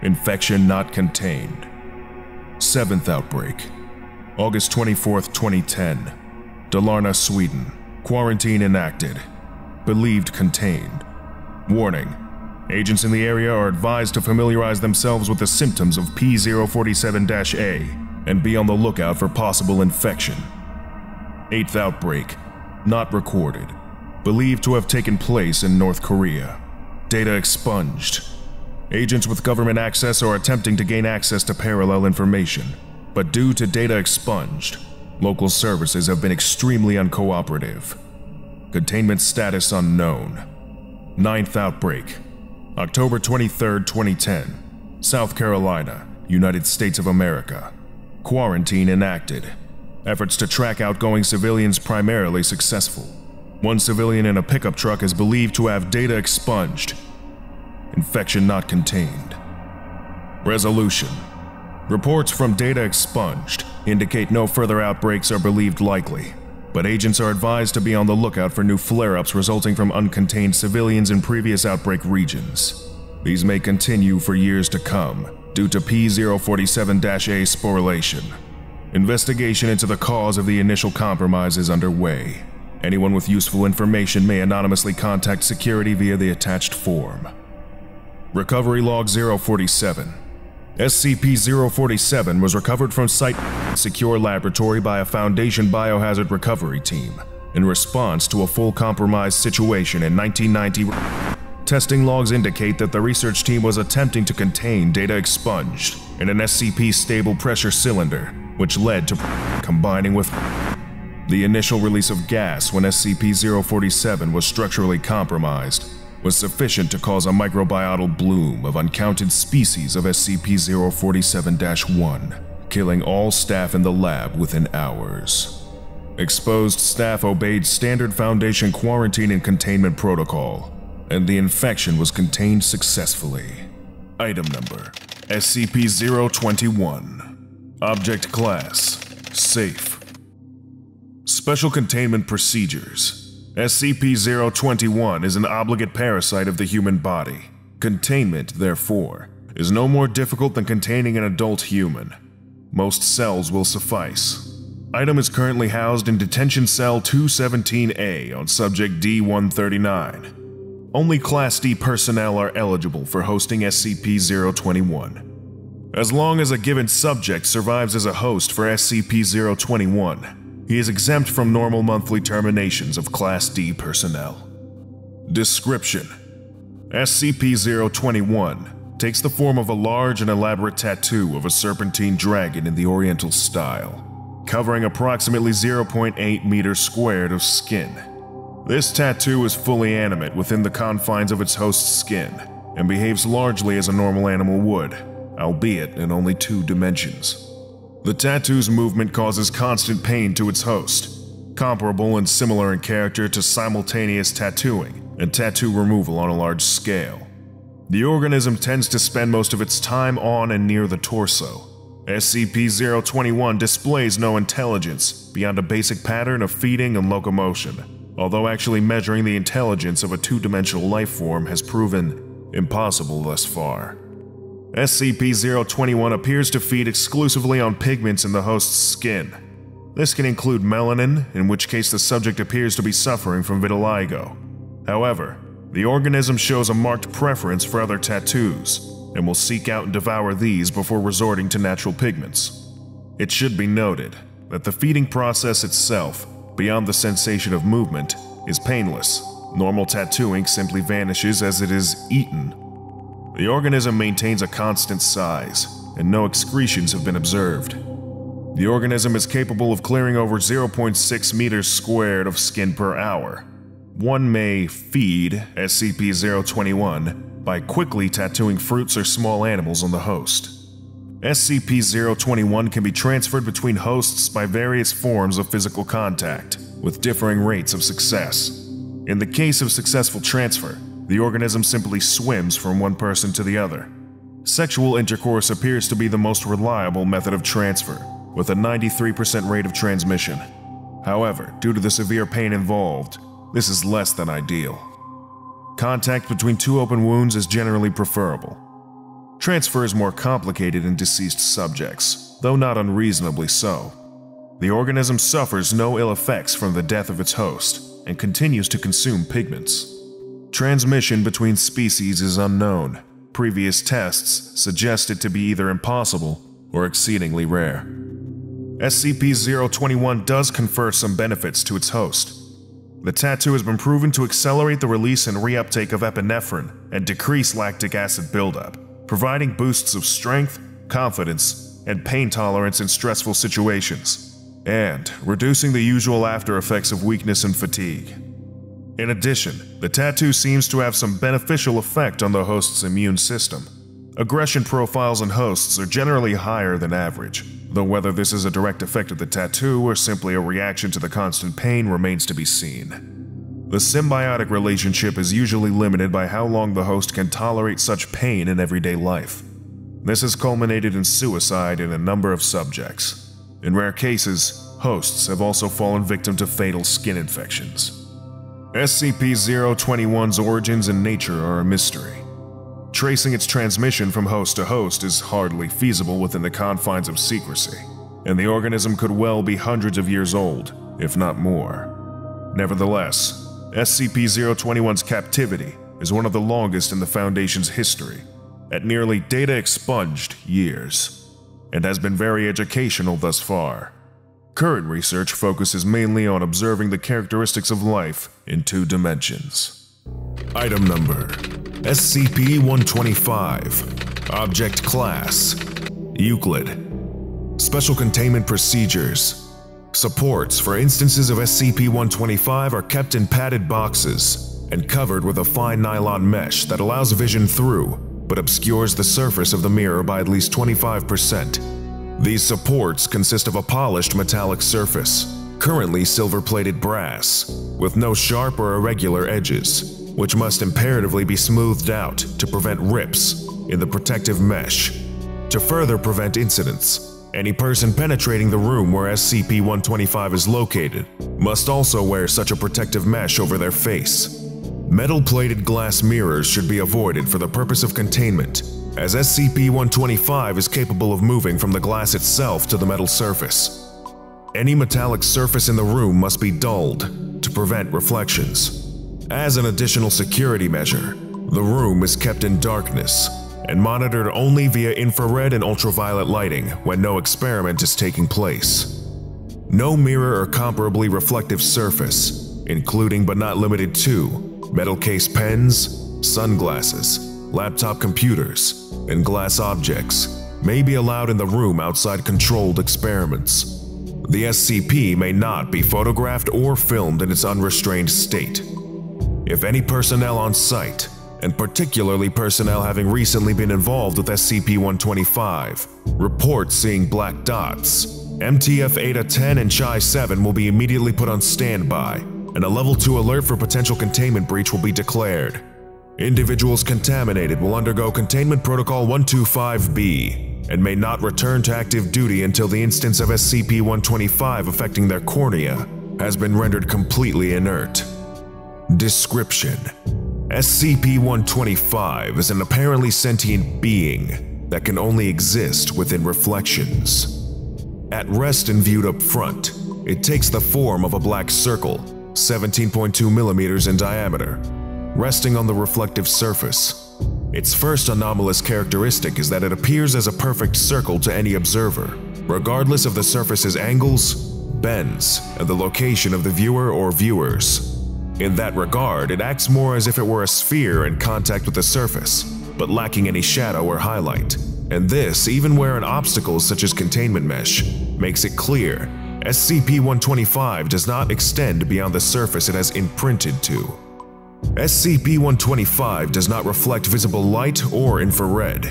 Infection not contained. Seventh outbreak, August 24th, 2010, Dalarna, Sweden. Quarantine enacted. Believed contained. Warning: agents in the area are advised to familiarize themselves with the symptoms of P-047-A and be on the lookout for possible infection. Eighth outbreak, not recorded. Believed to have taken place in North Korea. Data expunged. Agents with government access are attempting to gain access to parallel information, but due to data expunged, local services have been extremely uncooperative. Containment status unknown. Ninth outbreak, October 23, 2010, South Carolina, United States of America. Quarantine enacted. Efforts to track outgoing civilians primarily successful. One civilian in a pickup truck is believed to have data expunged. Infection not contained. Resolution. Reports from data expunged indicate no further outbreaks are believed likely, but agents are advised to be on the lookout for new flare-ups resulting from uncontained civilians in previous outbreak regions. These may continue for years to come due to P-047-A sporulation. Investigation into the cause of the initial compromise is underway. Anyone with useful information may anonymously contact security via the attached form. Recovery Log 047. SCP-047 was recovered from Site Secure Laboratory by a Foundation Biohazard Recovery Team in response to a full compromise situation in 1990. Testing logs indicate that the research team was attempting to contain data expunged in an SCP stable pressure cylinder, which led to combining with the initial release of gas when SCP-047 was structurally compromised was sufficient to cause a microbiota bloom of uncounted species of SCP-047-1, killing all staff in the lab within hours. Exposed staff obeyed standard Foundation quarantine and containment protocol, and the infection was contained successfully. Item number, SCP-021. Object class, Safe. Special containment procedures. SCP-021 is an obligate parasite of the human body. Containment, therefore, is no more difficult than containing an adult human. Most cells will suffice. Item is currently housed in Detention Cell 217A on Subject D-139. Only Class D personnel are eligible for hosting SCP-021. As long as a given subject survives as a host for SCP-021, he is exempt from normal monthly terminations of Class D personnel. Description: SCP-021 takes the form of a large and elaborate tattoo of a serpentine dragon in the Oriental style, covering approximately 0.8 meters squared of skin. This tattoo is fully animate within the confines of its host's skin and behaves largely as a normal animal would, albeit in only 2 dimensions. The tattoo's movement causes constant pain to its host, comparable and similar in character to simultaneous tattooing and tattoo removal on a large scale. The organism tends to spend most of its time on and near the torso. SCP-021 displays no intelligence beyond a basic pattern of feeding and locomotion, although actually measuring the intelligence of a 2-dimensional life form has proven impossible thus far. SCP-021 appears to feed exclusively on pigments in the host's skin. This can include melanin, in which case the subject appears to be suffering from vitiligo. However, the organism shows a marked preference for other tattoos and will seek out and devour these before resorting to natural pigments. It should be noted that the feeding process itself, beyond the sensation of movement, is painless. Normal tattooing simply vanishes as it is eaten. The organism maintains a constant size, and no excretions have been observed. The organism is capable of clearing over 0.6 meters squared of skin per hour. One may feed SCP-021 by quickly tattooing fruits or small animals on the host. SCP-021 can be transferred between hosts by various forms of physical contact, with differing rates of success. In the case of successful transfer, the organism simply swims from one person to the other. Sexual intercourse appears to be the most reliable method of transfer, with a 93% rate of transmission. However, due to the severe pain involved, this is less than ideal. Contact between 2 open wounds is generally preferable. Transfer is more complicated in deceased subjects, though not unreasonably so. The organism suffers no ill effects from the death of its host and continues to consume pigments. Transmission between species is unknown. Previous tests suggest it to be either impossible or exceedingly rare. SCP-021 does confer some benefits to its host. The tattoo has been proven to accelerate the release and reuptake of epinephrine and decrease lactic acid buildup, providing boosts of strength, confidence, and pain tolerance in stressful situations, and reducing the usual after effects of weakness and fatigue. In addition, the tattoo seems to have some beneficial effect on the host's immune system. Aggression profiles in hosts are generally higher than average, though whether this is a direct effect of the tattoo or simply a reaction to the constant pain remains to be seen. The symbiotic relationship is usually limited by how long the host can tolerate such pain in everyday life. This has culminated in suicide in a number of subjects. In rare cases, hosts have also fallen victim to fatal skin infections. SCP-021's origins and nature are a mystery. Tracing its transmission from host to host is hardly feasible within the confines of secrecy, and the organism could well be hundreds of years old, if not more. Nevertheless, SCP-021's captivity is one of the longest in the Foundation's history, at nearly data-expunged years, and has been very educational thus far. Current research focuses mainly on observing the characteristics of life in two dimensions. Item Number: SCP-125. Object Class: Euclid. Special Containment Procedures: supports for instances of SCP-125 are kept in padded boxes and covered with a fine nylon mesh that allows vision through but obscures the surface of the mirror by at least 25%. These supports consist of a polished metallic surface, currently silver-plated brass, with no sharp or irregular edges, which must imperatively be smoothed out to prevent rips in the protective mesh. To further prevent incidents, any person penetrating the room where SCP-125 is located must also wear such a protective mesh over their face. Metal-plated glass mirrors should be avoided for the purpose of containment, as SCP-125 is capable of moving from the glass itself to the metal surface. Any metallic surface in the room must be dulled to prevent reflections. As an additional security measure, the room is kept in darkness and monitored only via infrared and ultraviolet lighting when no experiment is taking place. No mirror or comparably reflective surface, including but not limited to metal case pens, sunglasses, laptop computers, and glass objects may be allowed in the room outside controlled experiments. The SCP may not be photographed or filmed in its unrestrained state. If any personnel on site, and particularly personnel having recently been involved with SCP-125, report seeing black dots, MTF Eta-10 and Chi-7 will be immediately put on standby, and a Level 2 alert for potential containment breach will be declared. Individuals contaminated will undergo Containment Protocol 125-B and may not return to active duty until the instance of SCP-125 affecting their cornea has been rendered completely inert. Description: SCP-125 is an apparently sentient being that can only exist within reflections. At rest and viewed up front, it takes the form of a black circle, 17.2 millimeters in diameter, resting on the reflective surface. Its first anomalous characteristic is that it appears as a perfect circle to any observer, regardless of the surface's angles, bends, and the location of the viewer or viewers. In that regard, it acts more as if it were a sphere in contact with the surface, but lacking any shadow or highlight, and this even where an obstacle such as containment mesh makes it clear SCP-125 does not extend beyond the surface it has imprinted to. SCP-125 does not reflect visible light or infrared.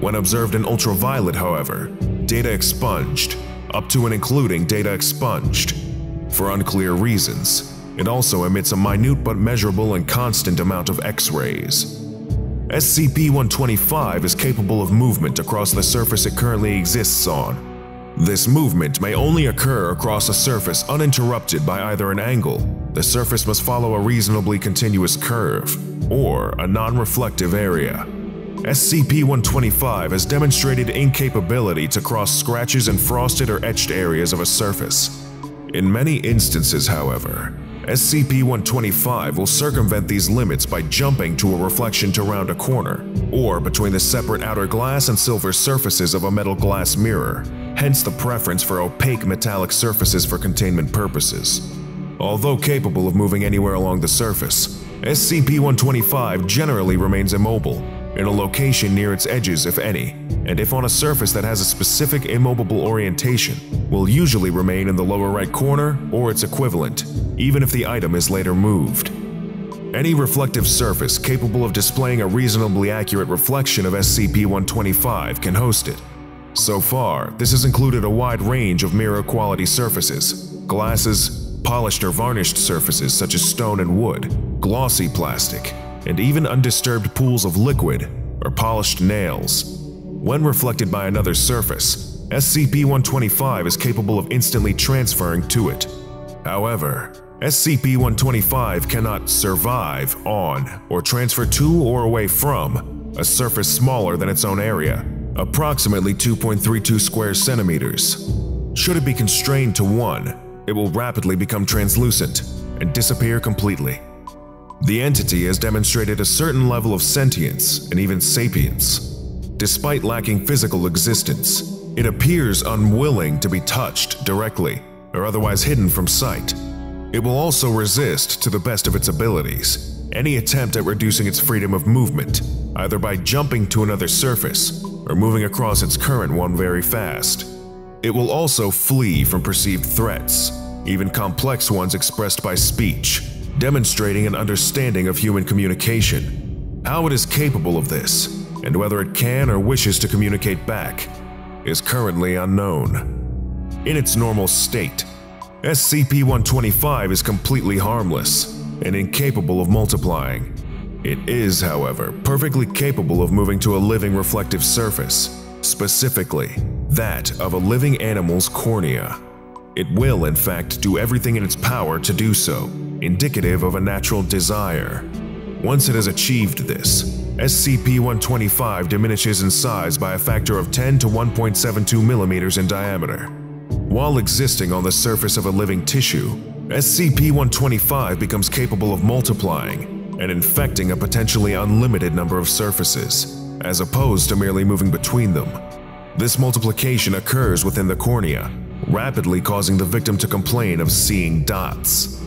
When observed in ultraviolet, however, data expunged, up to and including data expunged. For unclear reasons, it also emits a minute but measurable and constant amount of X-rays. SCP-125 is capable of movement across the surface it currently exists on. This movement may only occur across a surface uninterrupted by either an angle, the surface must follow a reasonably continuous curve, or a non-reflective area. SCP-125 has demonstrated incapability to cross scratches and frosted or etched areas of a surface. In many instances, however, SCP-125 will circumvent these limits by jumping to a reflection to round a corner, or between the separate outer glass and silver surfaces of a metal glass mirror, hence the preference for opaque metallic surfaces for containment purposes. Although capable of moving anywhere along the surface, SCP-125 generally remains immobile, in a location near its edges if any, and if on a surface that has a specific immovable orientation, will usually remain in the lower right corner or its equivalent, even if the item is later moved. Any reflective surface capable of displaying a reasonably accurate reflection of SCP-125 can host it. So far, this has included a wide range of mirror-quality surfaces, glasses, polished or varnished surfaces such as stone and wood, glossy plastic, and even undisturbed pools of liquid or polished nails. When reflected by another surface, SCP-125 is capable of instantly transferring to it. However, SCP-125 cannot survive on or transfer to or away from a surface smaller than its own area, approximately 2.32 square centimeters. Should it be constrained to one, it will rapidly become translucent and disappear completely. The entity has demonstrated a certain level of sentience and even sapience. Despite lacking physical existence, it appears unwilling to be touched directly or otherwise hidden from sight. It will also resist, to the best of its abilities, any attempt at reducing its freedom of movement, either by jumping to another surface or moving across its current one very fast. It will also flee from perceived threats, even complex ones expressed by speech, demonstrating an understanding of human communication. How it is capable of this, and whether it can or wishes to communicate back, is currently unknown. In its normal state, SCP-125 is completely harmless and incapable of multiplying. It is, however, perfectly capable of moving to a living reflective surface, specifically that of a living animal's cornea. It will, in fact, do everything in its power to do so, indicative of a natural desire. Once it has achieved this, SCP-125 diminishes in size by a factor of 10 to 1.72 millimeters in diameter. While existing on the surface of a living tissue, SCP-125 becomes capable of multiplying and infecting a potentially unlimited number of surfaces, as opposed to merely moving between them. This multiplication occurs within the cornea, rapidly causing the victim to complain of seeing dots.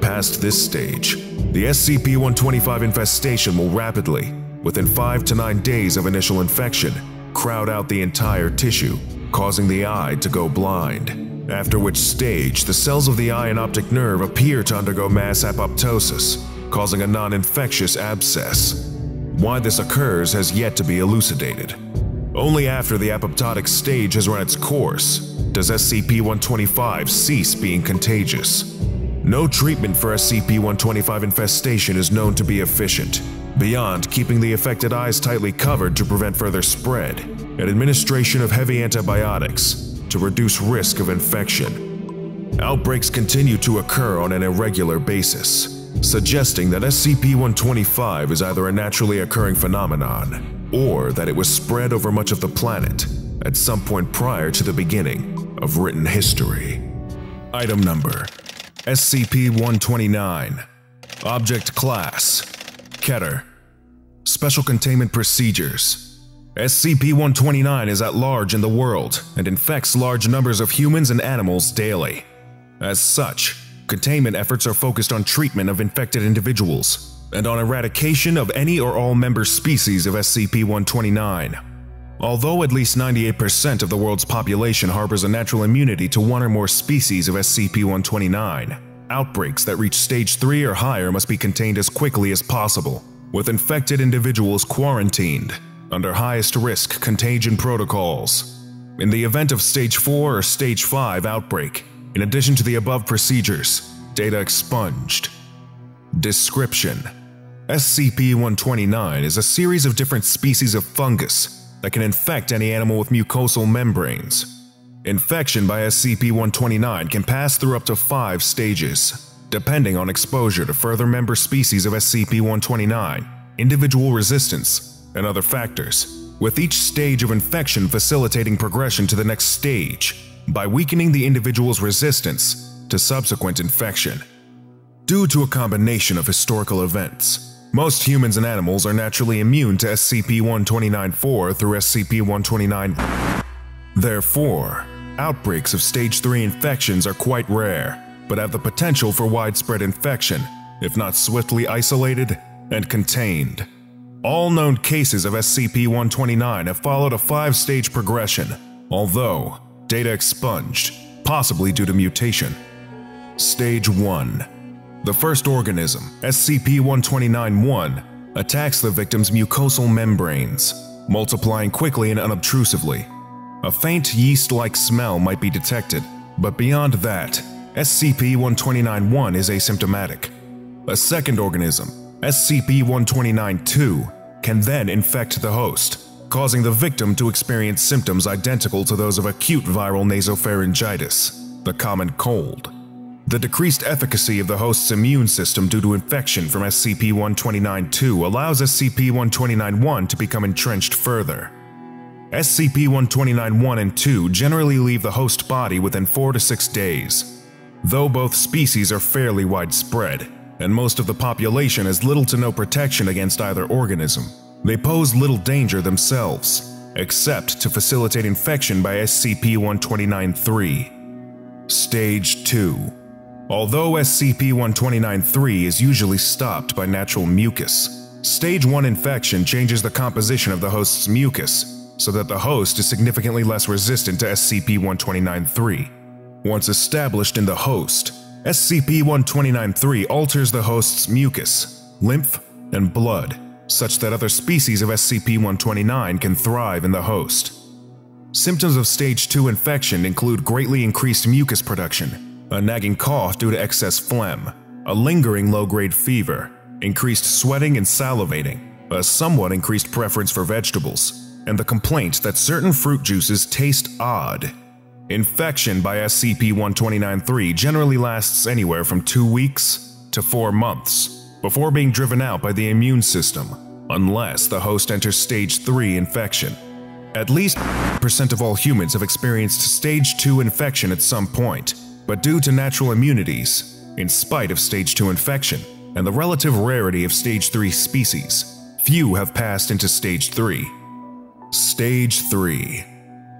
Past this stage, the SCP-125 infestation will rapidly, within 5 to 9 days of initial infection, crowd out the entire tissue, causing the eye to go blind, after which stage the cells of the eye and optic nerve appear to undergo mass apoptosis, causing a non-infectious abscess. Why this occurs has yet to be elucidated. Only after the apoptotic stage has run its course does SCP-125 cease being contagious. No treatment for SCP-125 infestation is known to be efficient, beyond keeping the affected eyes tightly covered to prevent further spread, and administration of heavy antibiotics to reduce risk of infection. Outbreaks continue to occur on an irregular basis, suggesting that SCP-125 is either a naturally occurring phenomenon or that it was spread over much of the planet at some point prior to the beginning of written history. Item number: SCP-129. Object Class: Keter. Special Containment Procedures: SCP-129 is at large in the world and infects large numbers of humans and animals daily. As such, containment efforts are focused on treatment of infected individuals and on eradication of any or all member species of SCP-129. Although at least 98% of the world's population harbors a natural immunity to one or more species of SCP-129, outbreaks that reach stage 3 or higher must be contained as quickly as possible, with infected individuals quarantined under highest risk contagion protocols. In the event of stage 4 or stage 5 outbreak, in addition to the above procedures, data expunged. Description: SCP-129 is a series of different species of fungus that can infect any animal with mucosal membranes. Infection by SCP-129 can pass through up to 5 stages, depending on exposure to further member species of SCP-129, individual resistance, and other factors, with each stage of infection facilitating progression to the next stage by weakening the individual's resistance to subsequent infection. Due to a combination of historical events, most humans and animals are naturally immune to SCP-129-4 through SCP-129. Therefore, outbreaks of stage 3 infections are quite rare, but have the potential for widespread infection if not swiftly isolated and contained. All known cases of SCP-129 have followed a 5-stage progression, although data expunged, possibly due to mutation. Stage 1. The first organism, SCP-129-1, attacks the victim's mucosal membranes, multiplying quickly and unobtrusively. A faint yeast-like smell might be detected, but beyond that, SCP-129-1 is asymptomatic. A second organism, SCP-129-2, can then infect the host, causing the victim to experience symptoms identical to those of acute viral nasopharyngitis, the common cold. The decreased efficacy of the host's immune system due to infection from SCP-129-2 allows SCP-129-1 to become entrenched further. SCP-129-1 and 2 generally leave the host body within 4 to 6 days, though both species are fairly widespread, and most of the population has little to no protection against either organism. They pose little danger themselves, except to facilitate infection by SCP-129-3. Stage 2. Although SCP-129-3 is usually stopped by natural mucus, Stage 1 infection changes the composition of the host's mucus, so that the host is significantly less resistant to SCP-129-3. Once established in the host, SCP-129-3 alters the host's mucus, lymph, and blood, such that other species of SCP-129 can thrive in the host. Symptoms of Stage 2 infection include greatly increased mucus production, a nagging cough due to excess phlegm, a lingering low-grade fever, increased sweating and salivating, a somewhat increased preference for vegetables, and the complaint that certain fruit juices taste odd. Infection by SCP-129-3 generally lasts anywhere from 2 weeks to 4 months before being driven out by the immune system, unless the host enters Stage 3 infection. At least 50% of all humans have experienced Stage 2 infection at some point, but due to natural immunities, in spite of Stage 2 infection and the relative rarity of Stage 3 species, few have passed into Stage 3. Stage 3.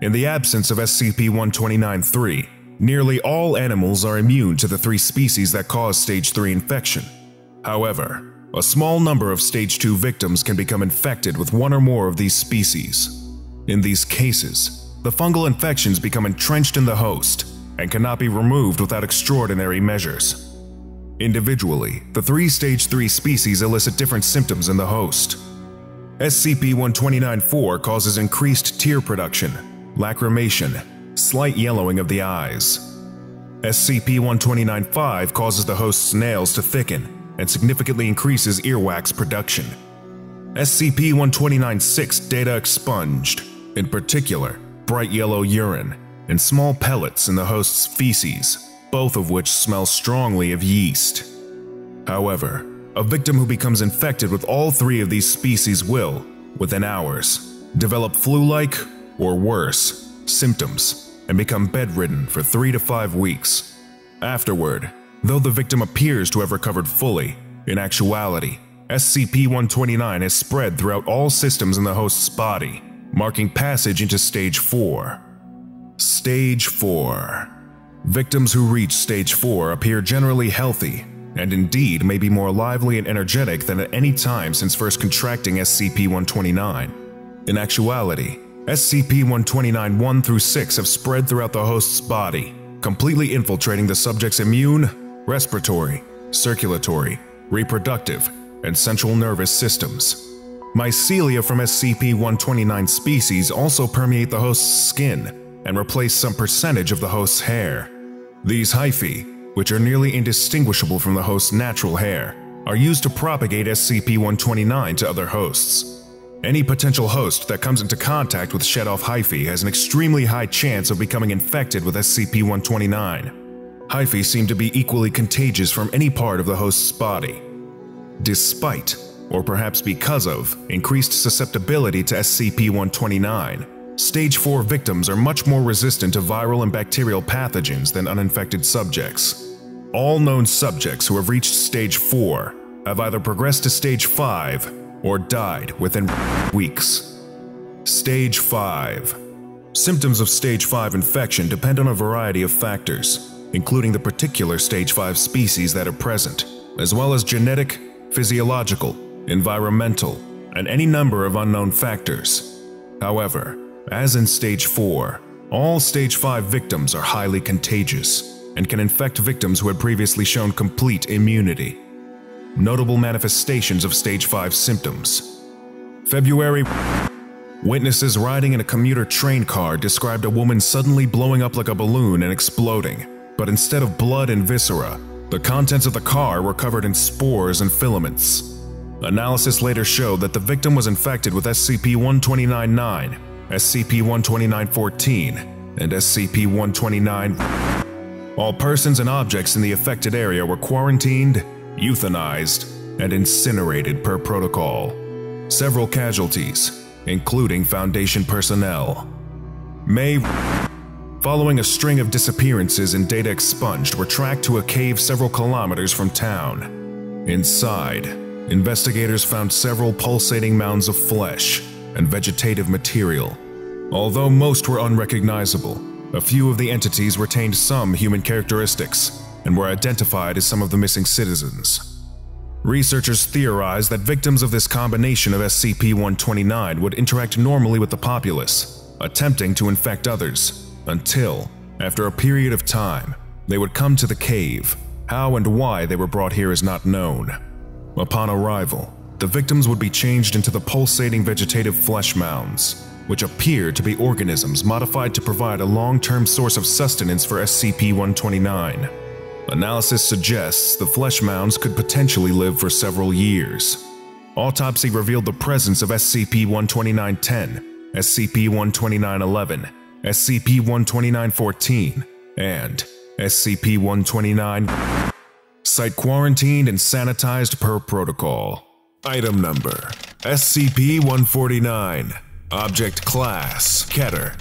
In the absence of SCP-129-3, nearly all animals are immune to the 3 species that cause Stage 3 infection. However, a small number of Stage 2 victims can become infected with one or more of these species. In these cases, the fungal infections become entrenched in the host and cannot be removed without extraordinary measures. Individually, the 3 Stage 3 species elicit different symptoms in the host. SCP-129-4 causes increased tear production, lacrimation, slight yellowing of the eyes. SCP-129-5 causes the host's nails to thicken and significantly increases earwax production. SCP-129-6 data expunged, in particular, bright yellow urine and small pellets in the host's feces, both of which smell strongly of yeast. However, a victim who becomes infected with all 3 of these species will, within hours, develop flu-like, or worse, symptoms and become bedridden for 3 to 5 weeks. Afterward, though the victim appears to have recovered fully, in actuality, SCP-129 has spread throughout all systems in the host's body, marking passage into Stage 4. Stage 4. Victims who reach Stage 4 appear generally healthy, and indeed may be more lively and energetic than at any time since first contracting SCP-129. In actuality, SCP-129-1 through 6 have spread throughout the host's body, completely infiltrating the subject's immune, respiratory, circulatory, reproductive, and central nervous systems. Mycelia from SCP-129 species also permeate the host's skin and replace some percentage of the host's hair. These hyphae, which are nearly indistinguishable from the host's natural hair, are used to propagate SCP-129 to other hosts. Any potential host that comes into contact with shed-off hyphae has an extremely high chance of becoming infected with SCP-129. Hyphae seem to be equally contagious from any part of the host's body. Despite, or perhaps because of, increased susceptibility to SCP-129, Stage 4 victims are much more resistant to viral and bacterial pathogens than uninfected subjects. All known subjects who have reached Stage 4 have either progressed to Stage 5 or died within weeks. Stage 5. Symptoms of Stage 5 infection depend on a variety of factors, including the particular Stage 5 species that are present, as well as genetic, physiological, environmental, and any number of unknown factors. However, as in Stage 4, all Stage 5 victims are highly contagious and can infect victims who had previously shown complete immunity. Notable manifestations of Stage 5 symptoms. February Witnesses riding in a commuter train car described a woman suddenly blowing up like a balloon and exploding, but instead of blood and viscera, the contents of the car were covered in spores and filaments. Analysis later showed that the victim was infected with SCP-129-9, SCP-129-14, and SCP-129. All persons and objects in the affected area were quarantined, euthanized, and incinerated per protocol. Several casualties, including Foundation personnel. Following a string of disappearances and data expunged, were tracked to a cave several kilometers from town. Inside, investigators found several pulsating mounds of flesh and vegetative material. Although most were unrecognizable, a few of the entities retained some human characteristics and were identified as some of the missing citizens. Researchers theorized that victims of this combination of SCP-129 would interact normally with the populace, attempting to infect others, until, after a period of time, they would come to the cave. How and why they were brought here is not known. Upon arrival, the victims would be changed into the pulsating vegetative flesh mounds, which appear to be organisms modified to provide a long-term source of sustenance for SCP-129. Analysis suggests the flesh mounds could potentially live for several years. Autopsy revealed the presence of SCP-129-10, SCP-129-11, SCP-129-14, and SCP-129. Site quarantined and sanitized per protocol. Item number: SCP-149. Object class: Keter.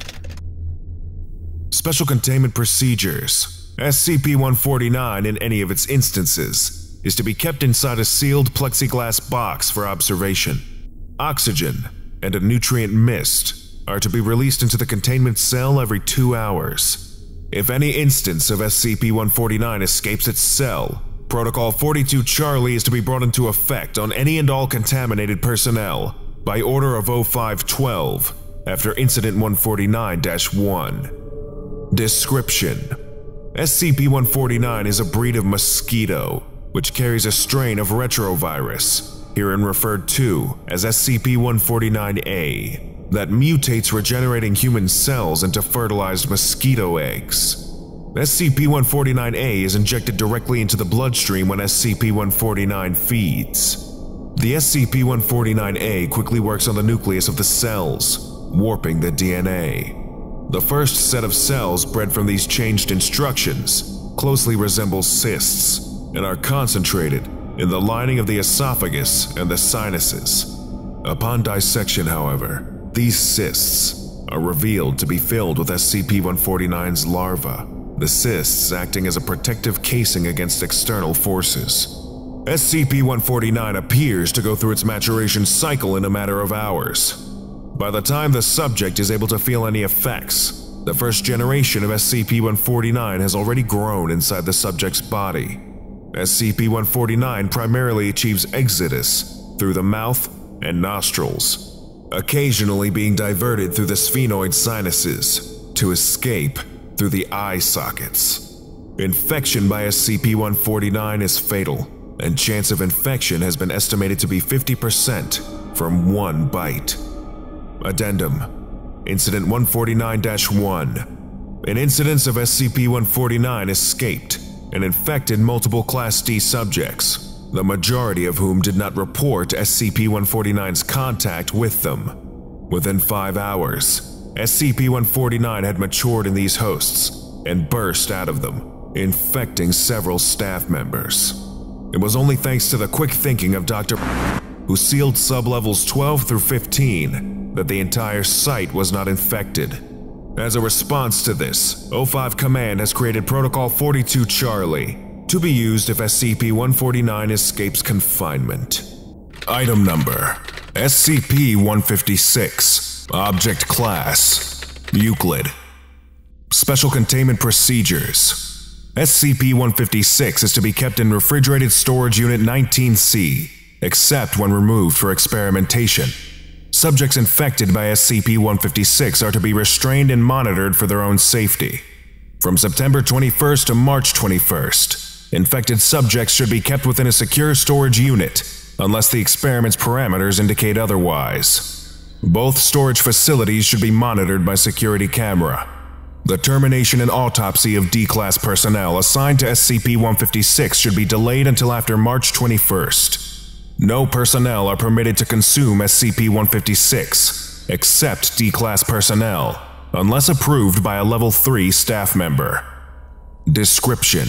Special containment procedures. SCP-149, in any of its instances, is to be kept inside a sealed plexiglass box for observation. Oxygen and a nutrient mist are to be released into the containment cell every 2 hours. If any instance of SCP-149 escapes its cell, Protocol 42 Charlie is to be brought into effect on any and all contaminated personnel by order of 0512 after Incident 149-1. Description: SCP-149 is a breed of mosquito, which carries a strain of retrovirus, herein referred to as SCP-149-A, that mutates regenerating human cells into fertilized mosquito eggs. SCP-149-A is injected directly into the bloodstream when SCP-149 feeds. The SCP-149-A quickly works on the nucleus of the cells, warping the DNA. The first set of cells bred from these changed instructions closely resemble cysts and are concentrated in the lining of the esophagus and the sinuses. Upon dissection, however, these cysts are revealed to be filled with SCP-149's larva, the cysts acting as a protective casing against external forces. SCP-149 appears to go through its maturation cycle in a matter of hours. By the time the subject is able to feel any effects, the first generation of SCP-149 has already grown inside the subject's body. SCP-149 primarily achieves exodus through the mouth and nostrils, occasionally being diverted through the sphenoid sinuses to escape through the eye sockets. Infection by SCP-149 is fatal, and chance of infection has been estimated to be 50% from one bite. Addendum: Incident 149-1. An incidence of SCP-149 escaped and infected multiple Class D subjects, the majority of whom did not report SCP-149's contact with them. Within 5 hours, SCP-149 had matured in these hosts and burst out of them, infecting several staff members. It was only thanks to the quick thinking of Dr. Brown, who sealed sublevels 12 through 15, that the entire site was not infected. As a response to this, O5 Command has created Protocol 42 Charlie, to be used if SCP-149 escapes confinement. Item number: SCP-156. Object class: Euclid. Special containment procedures. SCP-156 is to be kept in refrigerated storage unit 19C, except when removed for experimentation. Subjects infected by SCP-156 are to be restrained and monitored for their own safety. From September 21st to March 21st, infected subjects should be kept within a secure storage unit, unless the experiment's parameters indicate otherwise. Both storage facilities should be monitored by security camera. The termination and autopsy of D-Class personnel assigned to SCP-156 should be delayed until after March 21st. No personnel are permitted to consume SCP-156, except D-Class personnel, unless approved by a Level 3 staff member. Description: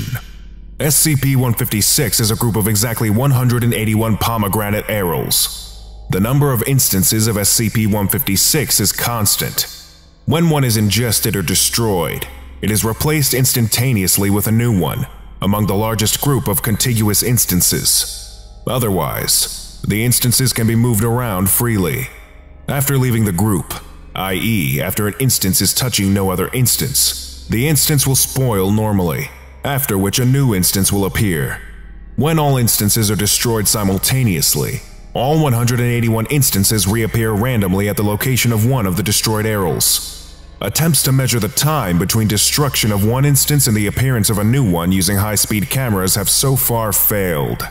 SCP-156 is a group of exactly 181 pomegranate arils. The number of instances of SCP-156 is constant. When one is ingested or destroyed, it is replaced instantaneously with a new one, among the largest group of contiguous instances. Otherwise, the instances can be moved around freely. After leaving the group, i.e., after an instance is touching no other instance, the instance will spoil normally, after which a new instance will appear. When all instances are destroyed simultaneously, all 181 instances reappear randomly at the location of one of the destroyed arils. Attempts to measure the time between destruction of one instance and the appearance of a new one using high-speed cameras have so far failed.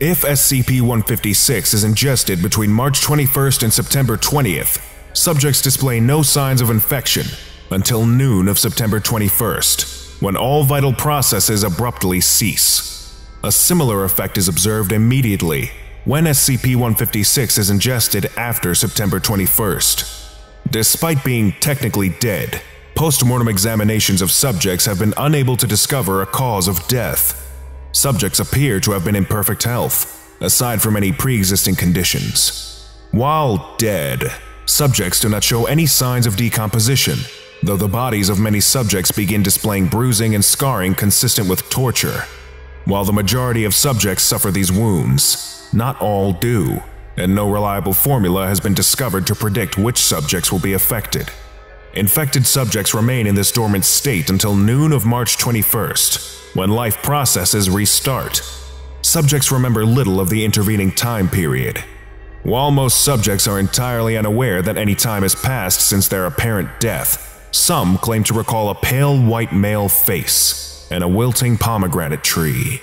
If SCP-156 is ingested between March 21st and September 20th, subjects display no signs of infection until noon of September 21st, when all vital processes abruptly cease. A similar effect is observed immediately when SCP-156 is ingested after September 21st. Despite being technically dead, post-mortem examinations of subjects have been unable to discover a cause of death. Subjects appear to have been in perfect health, aside from any pre-existing conditions. While dead, subjects do not show any signs of decomposition, though the bodies of many subjects begin displaying bruising and scarring consistent with torture. While the majority of subjects suffer these wounds, not all do, and no reliable formula has been discovered to predict which subjects will be affected. Infected subjects remain in this dormant state until noon of March 21st, when life processes restart. Subjects remember little of the intervening time period. While most subjects are entirely unaware that any time has passed since their apparent death, some claim to recall a pale white male face and a wilting pomegranate tree.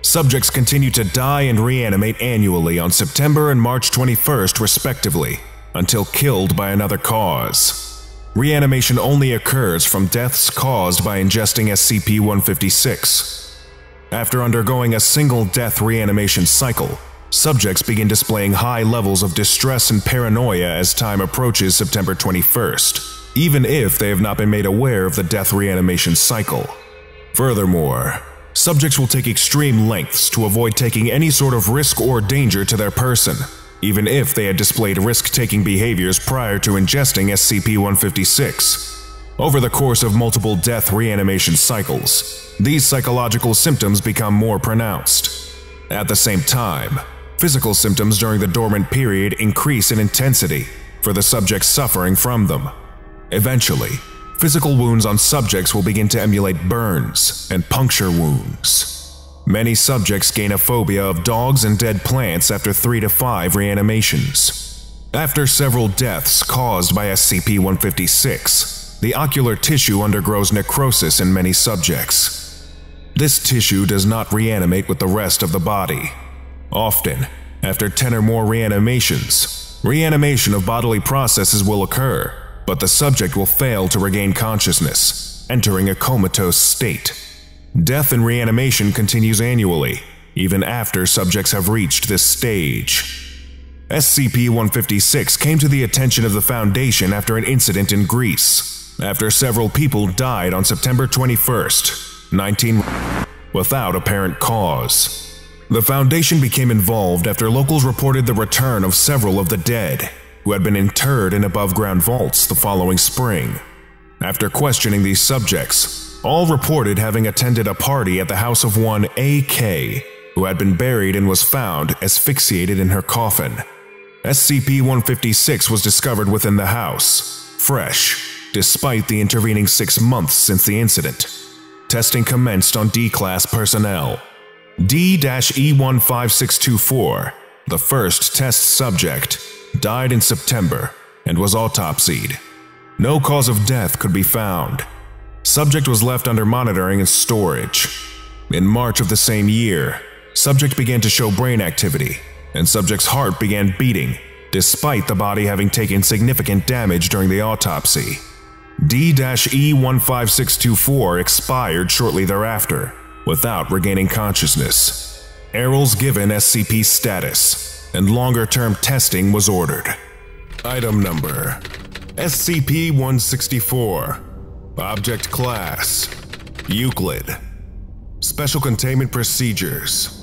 Subjects continue to die and reanimate annually on September and March 21st respectively, until killed by another cause. Reanimation only occurs from deaths caused by ingesting SCP-156. After undergoing a single death reanimation cycle, subjects begin displaying high levels of distress and paranoia as time approaches September 21st, even if they have not been made aware of the death reanimation cycle. Furthermore, subjects will take extreme lengths to avoid taking any sort of risk or danger to their person, even if they had displayed risk-taking behaviors prior to ingesting SCP-156. Over the course of multiple death reanimation cycles, these psychological symptoms become more pronounced. At the same time, physical symptoms during the dormant period increase in intensity for the subjects suffering from them. Eventually, physical wounds on subjects will begin to emulate burns and puncture wounds. Many subjects gain a phobia of dogs and dead plants after 3 to 5 reanimations. After several deaths caused by SCP-156, the ocular tissue undergoes necrosis in many subjects. This tissue does not reanimate with the rest of the body. Often, after 10 or more reanimations, reanimation of bodily processes will occur, but the subject will fail to regain consciousness, entering a comatose state. Death and reanimation continues annually, even after subjects have reached this stage. SCP-156 came to the attention of the Foundation after an incident in Greece, after several people died on September 21st, 19... without apparent cause. The Foundation became involved after locals reported the return of several of the dead, who had been interred in above-ground vaults the following spring. After questioning these subjects, all reported having attended a party at the house of one A.K., who had been buried and was found asphyxiated in her coffin. SCP-156 was discovered within the house, fresh, despite the intervening 6 months since the incident. Testing commenced on D-Class personnel. D-E15624, the first test subject, died in September and was autopsied. No cause of death could be found. Subject was left under monitoring and storage. In March of the same year, subject began to show brain activity, and subject's heart began beating, despite the body having taken significant damage during the autopsy. D-E-15624 expired shortly thereafter, without regaining consciousness. Errol's given SCP status, and longer-term testing was ordered. Item number: SCP-164. Object class: Euclid. Special containment procedures.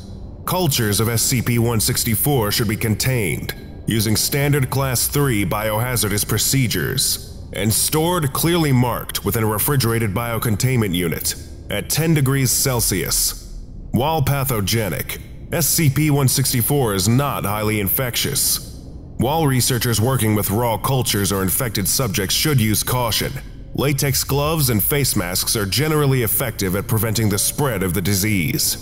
Cultures of SCP-164 should be contained using standard Class 3 biohazardous procedures and stored clearly marked within a refrigerated biocontainment unit at 10 degrees Celsius. While pathogenic, SCP-164 is not highly infectious. While researchers working with raw cultures or infected subjects should use caution, latex gloves and face masks are generally effective at preventing the spread of the disease.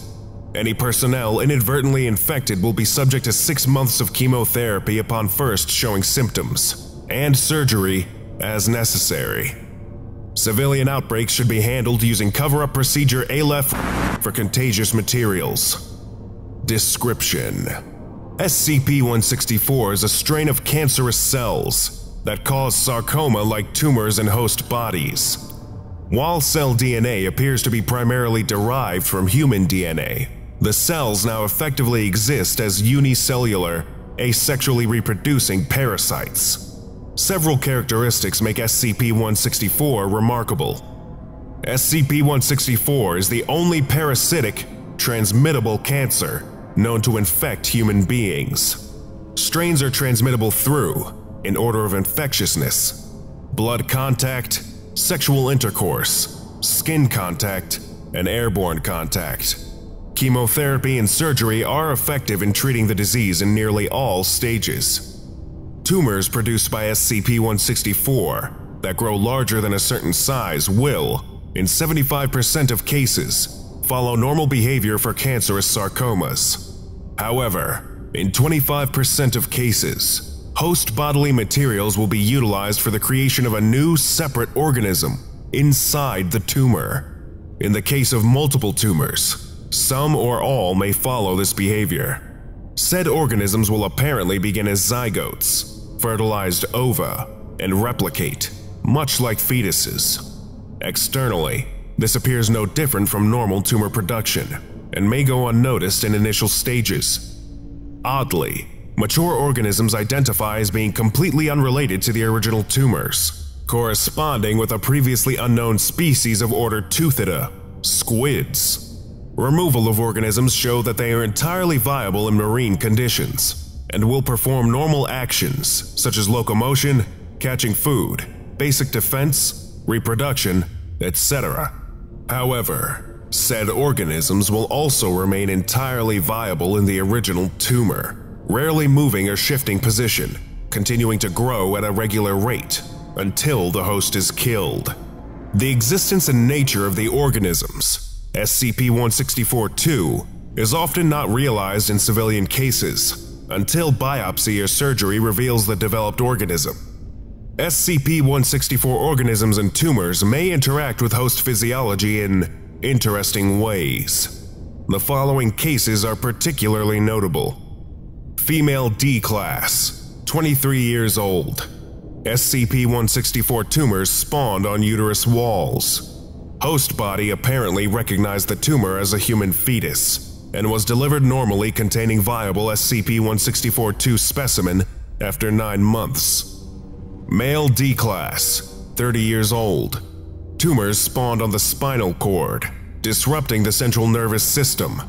Any personnel inadvertently infected will be subject to 6 months of chemotherapy upon first showing symptoms, and surgery as necessary. Civilian outbreaks should be handled using cover-up procedure ALEF for contagious materials. Description: SCP-164 is a strain of cancerous cells that cause sarcoma-like tumors in host bodies. While cell DNA appears to be primarily derived from human DNA, the cells now effectively exist as unicellular, asexually reproducing parasites. Several characteristics make SCP-164 remarkable. SCP-164 is the only parasitic, transmittable cancer known to infect human beings. Strains are transmittable through, in order of infectiousness, blood contact, sexual intercourse, skin contact, and airborne contact. Chemotherapy and surgery are effective in treating the disease in nearly all stages. Tumors produced by SCP-164 that grow larger than a certain size will, in 75% of cases, follow normal behavior for cancerous sarcomas. However, in 25% of cases, host bodily materials will be utilized for the creation of a new, separate organism inside the tumor. In the case of multiple tumors, some or all may follow this behavior. Said organisms will apparently begin as zygotes, fertilized ova, and replicate, much like fetuses. Externally, this appears no different from normal tumor production and may go unnoticed in initial stages. Oddly, mature organisms identify as being completely unrelated to the original tumors, corresponding with a previously unknown species of order Teuthyda, squids. Removal of organisms show that they are entirely viable in marine conditions and will perform normal actions such as locomotion, catching food, basic defense, reproduction, etc. However, said organisms will also remain entirely viable in the original tumor, rarely moving or shifting position, continuing to grow at a regular rate until the host is killed. The existence and nature of the organisms, SCP-164-2, is often not realized in civilian cases until biopsy or surgery reveals the developed organism. SCP-164 organisms and tumors may interact with host physiology in interesting ways. The following cases are particularly notable. Female D-Class, 23 years old. SCP-164 tumors spawned on uterus walls. Host body apparently recognized the tumor as a human fetus and was delivered normally containing viable SCP-164-2 specimen after 9 months. Male D-Class, 30 years old. Tumors spawned on the spinal cord, disrupting the central nervous system.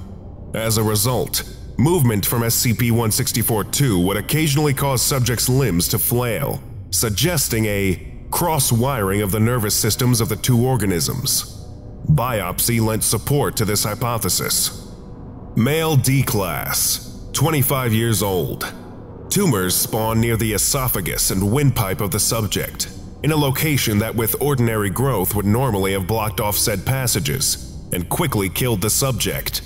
As a result, movement from SCP-164-2 would occasionally cause subjects' limbs to flail, suggesting a cross-wiring of the nervous systems of the two organisms. Biopsy lent support to this hypothesis. Male D-Class, 25 years old. Tumors spawn near the esophagus and windpipe of the subject, in a location that with ordinary growth would normally have blocked off said passages and quickly killed the subject.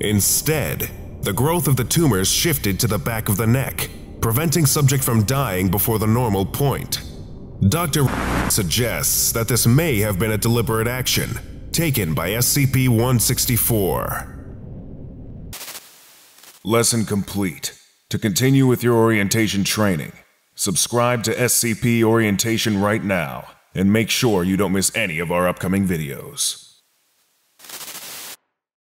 Instead, the growth of the tumors shifted to the back of the neck, preventing subject from dying before the normal point. Dr. suggests that this may have been a deliberate action taken by SCP-164. Lesson complete. To continue with your orientation training, subscribe to SCP Orientation right now, and make sure you don't miss any of our upcoming videos.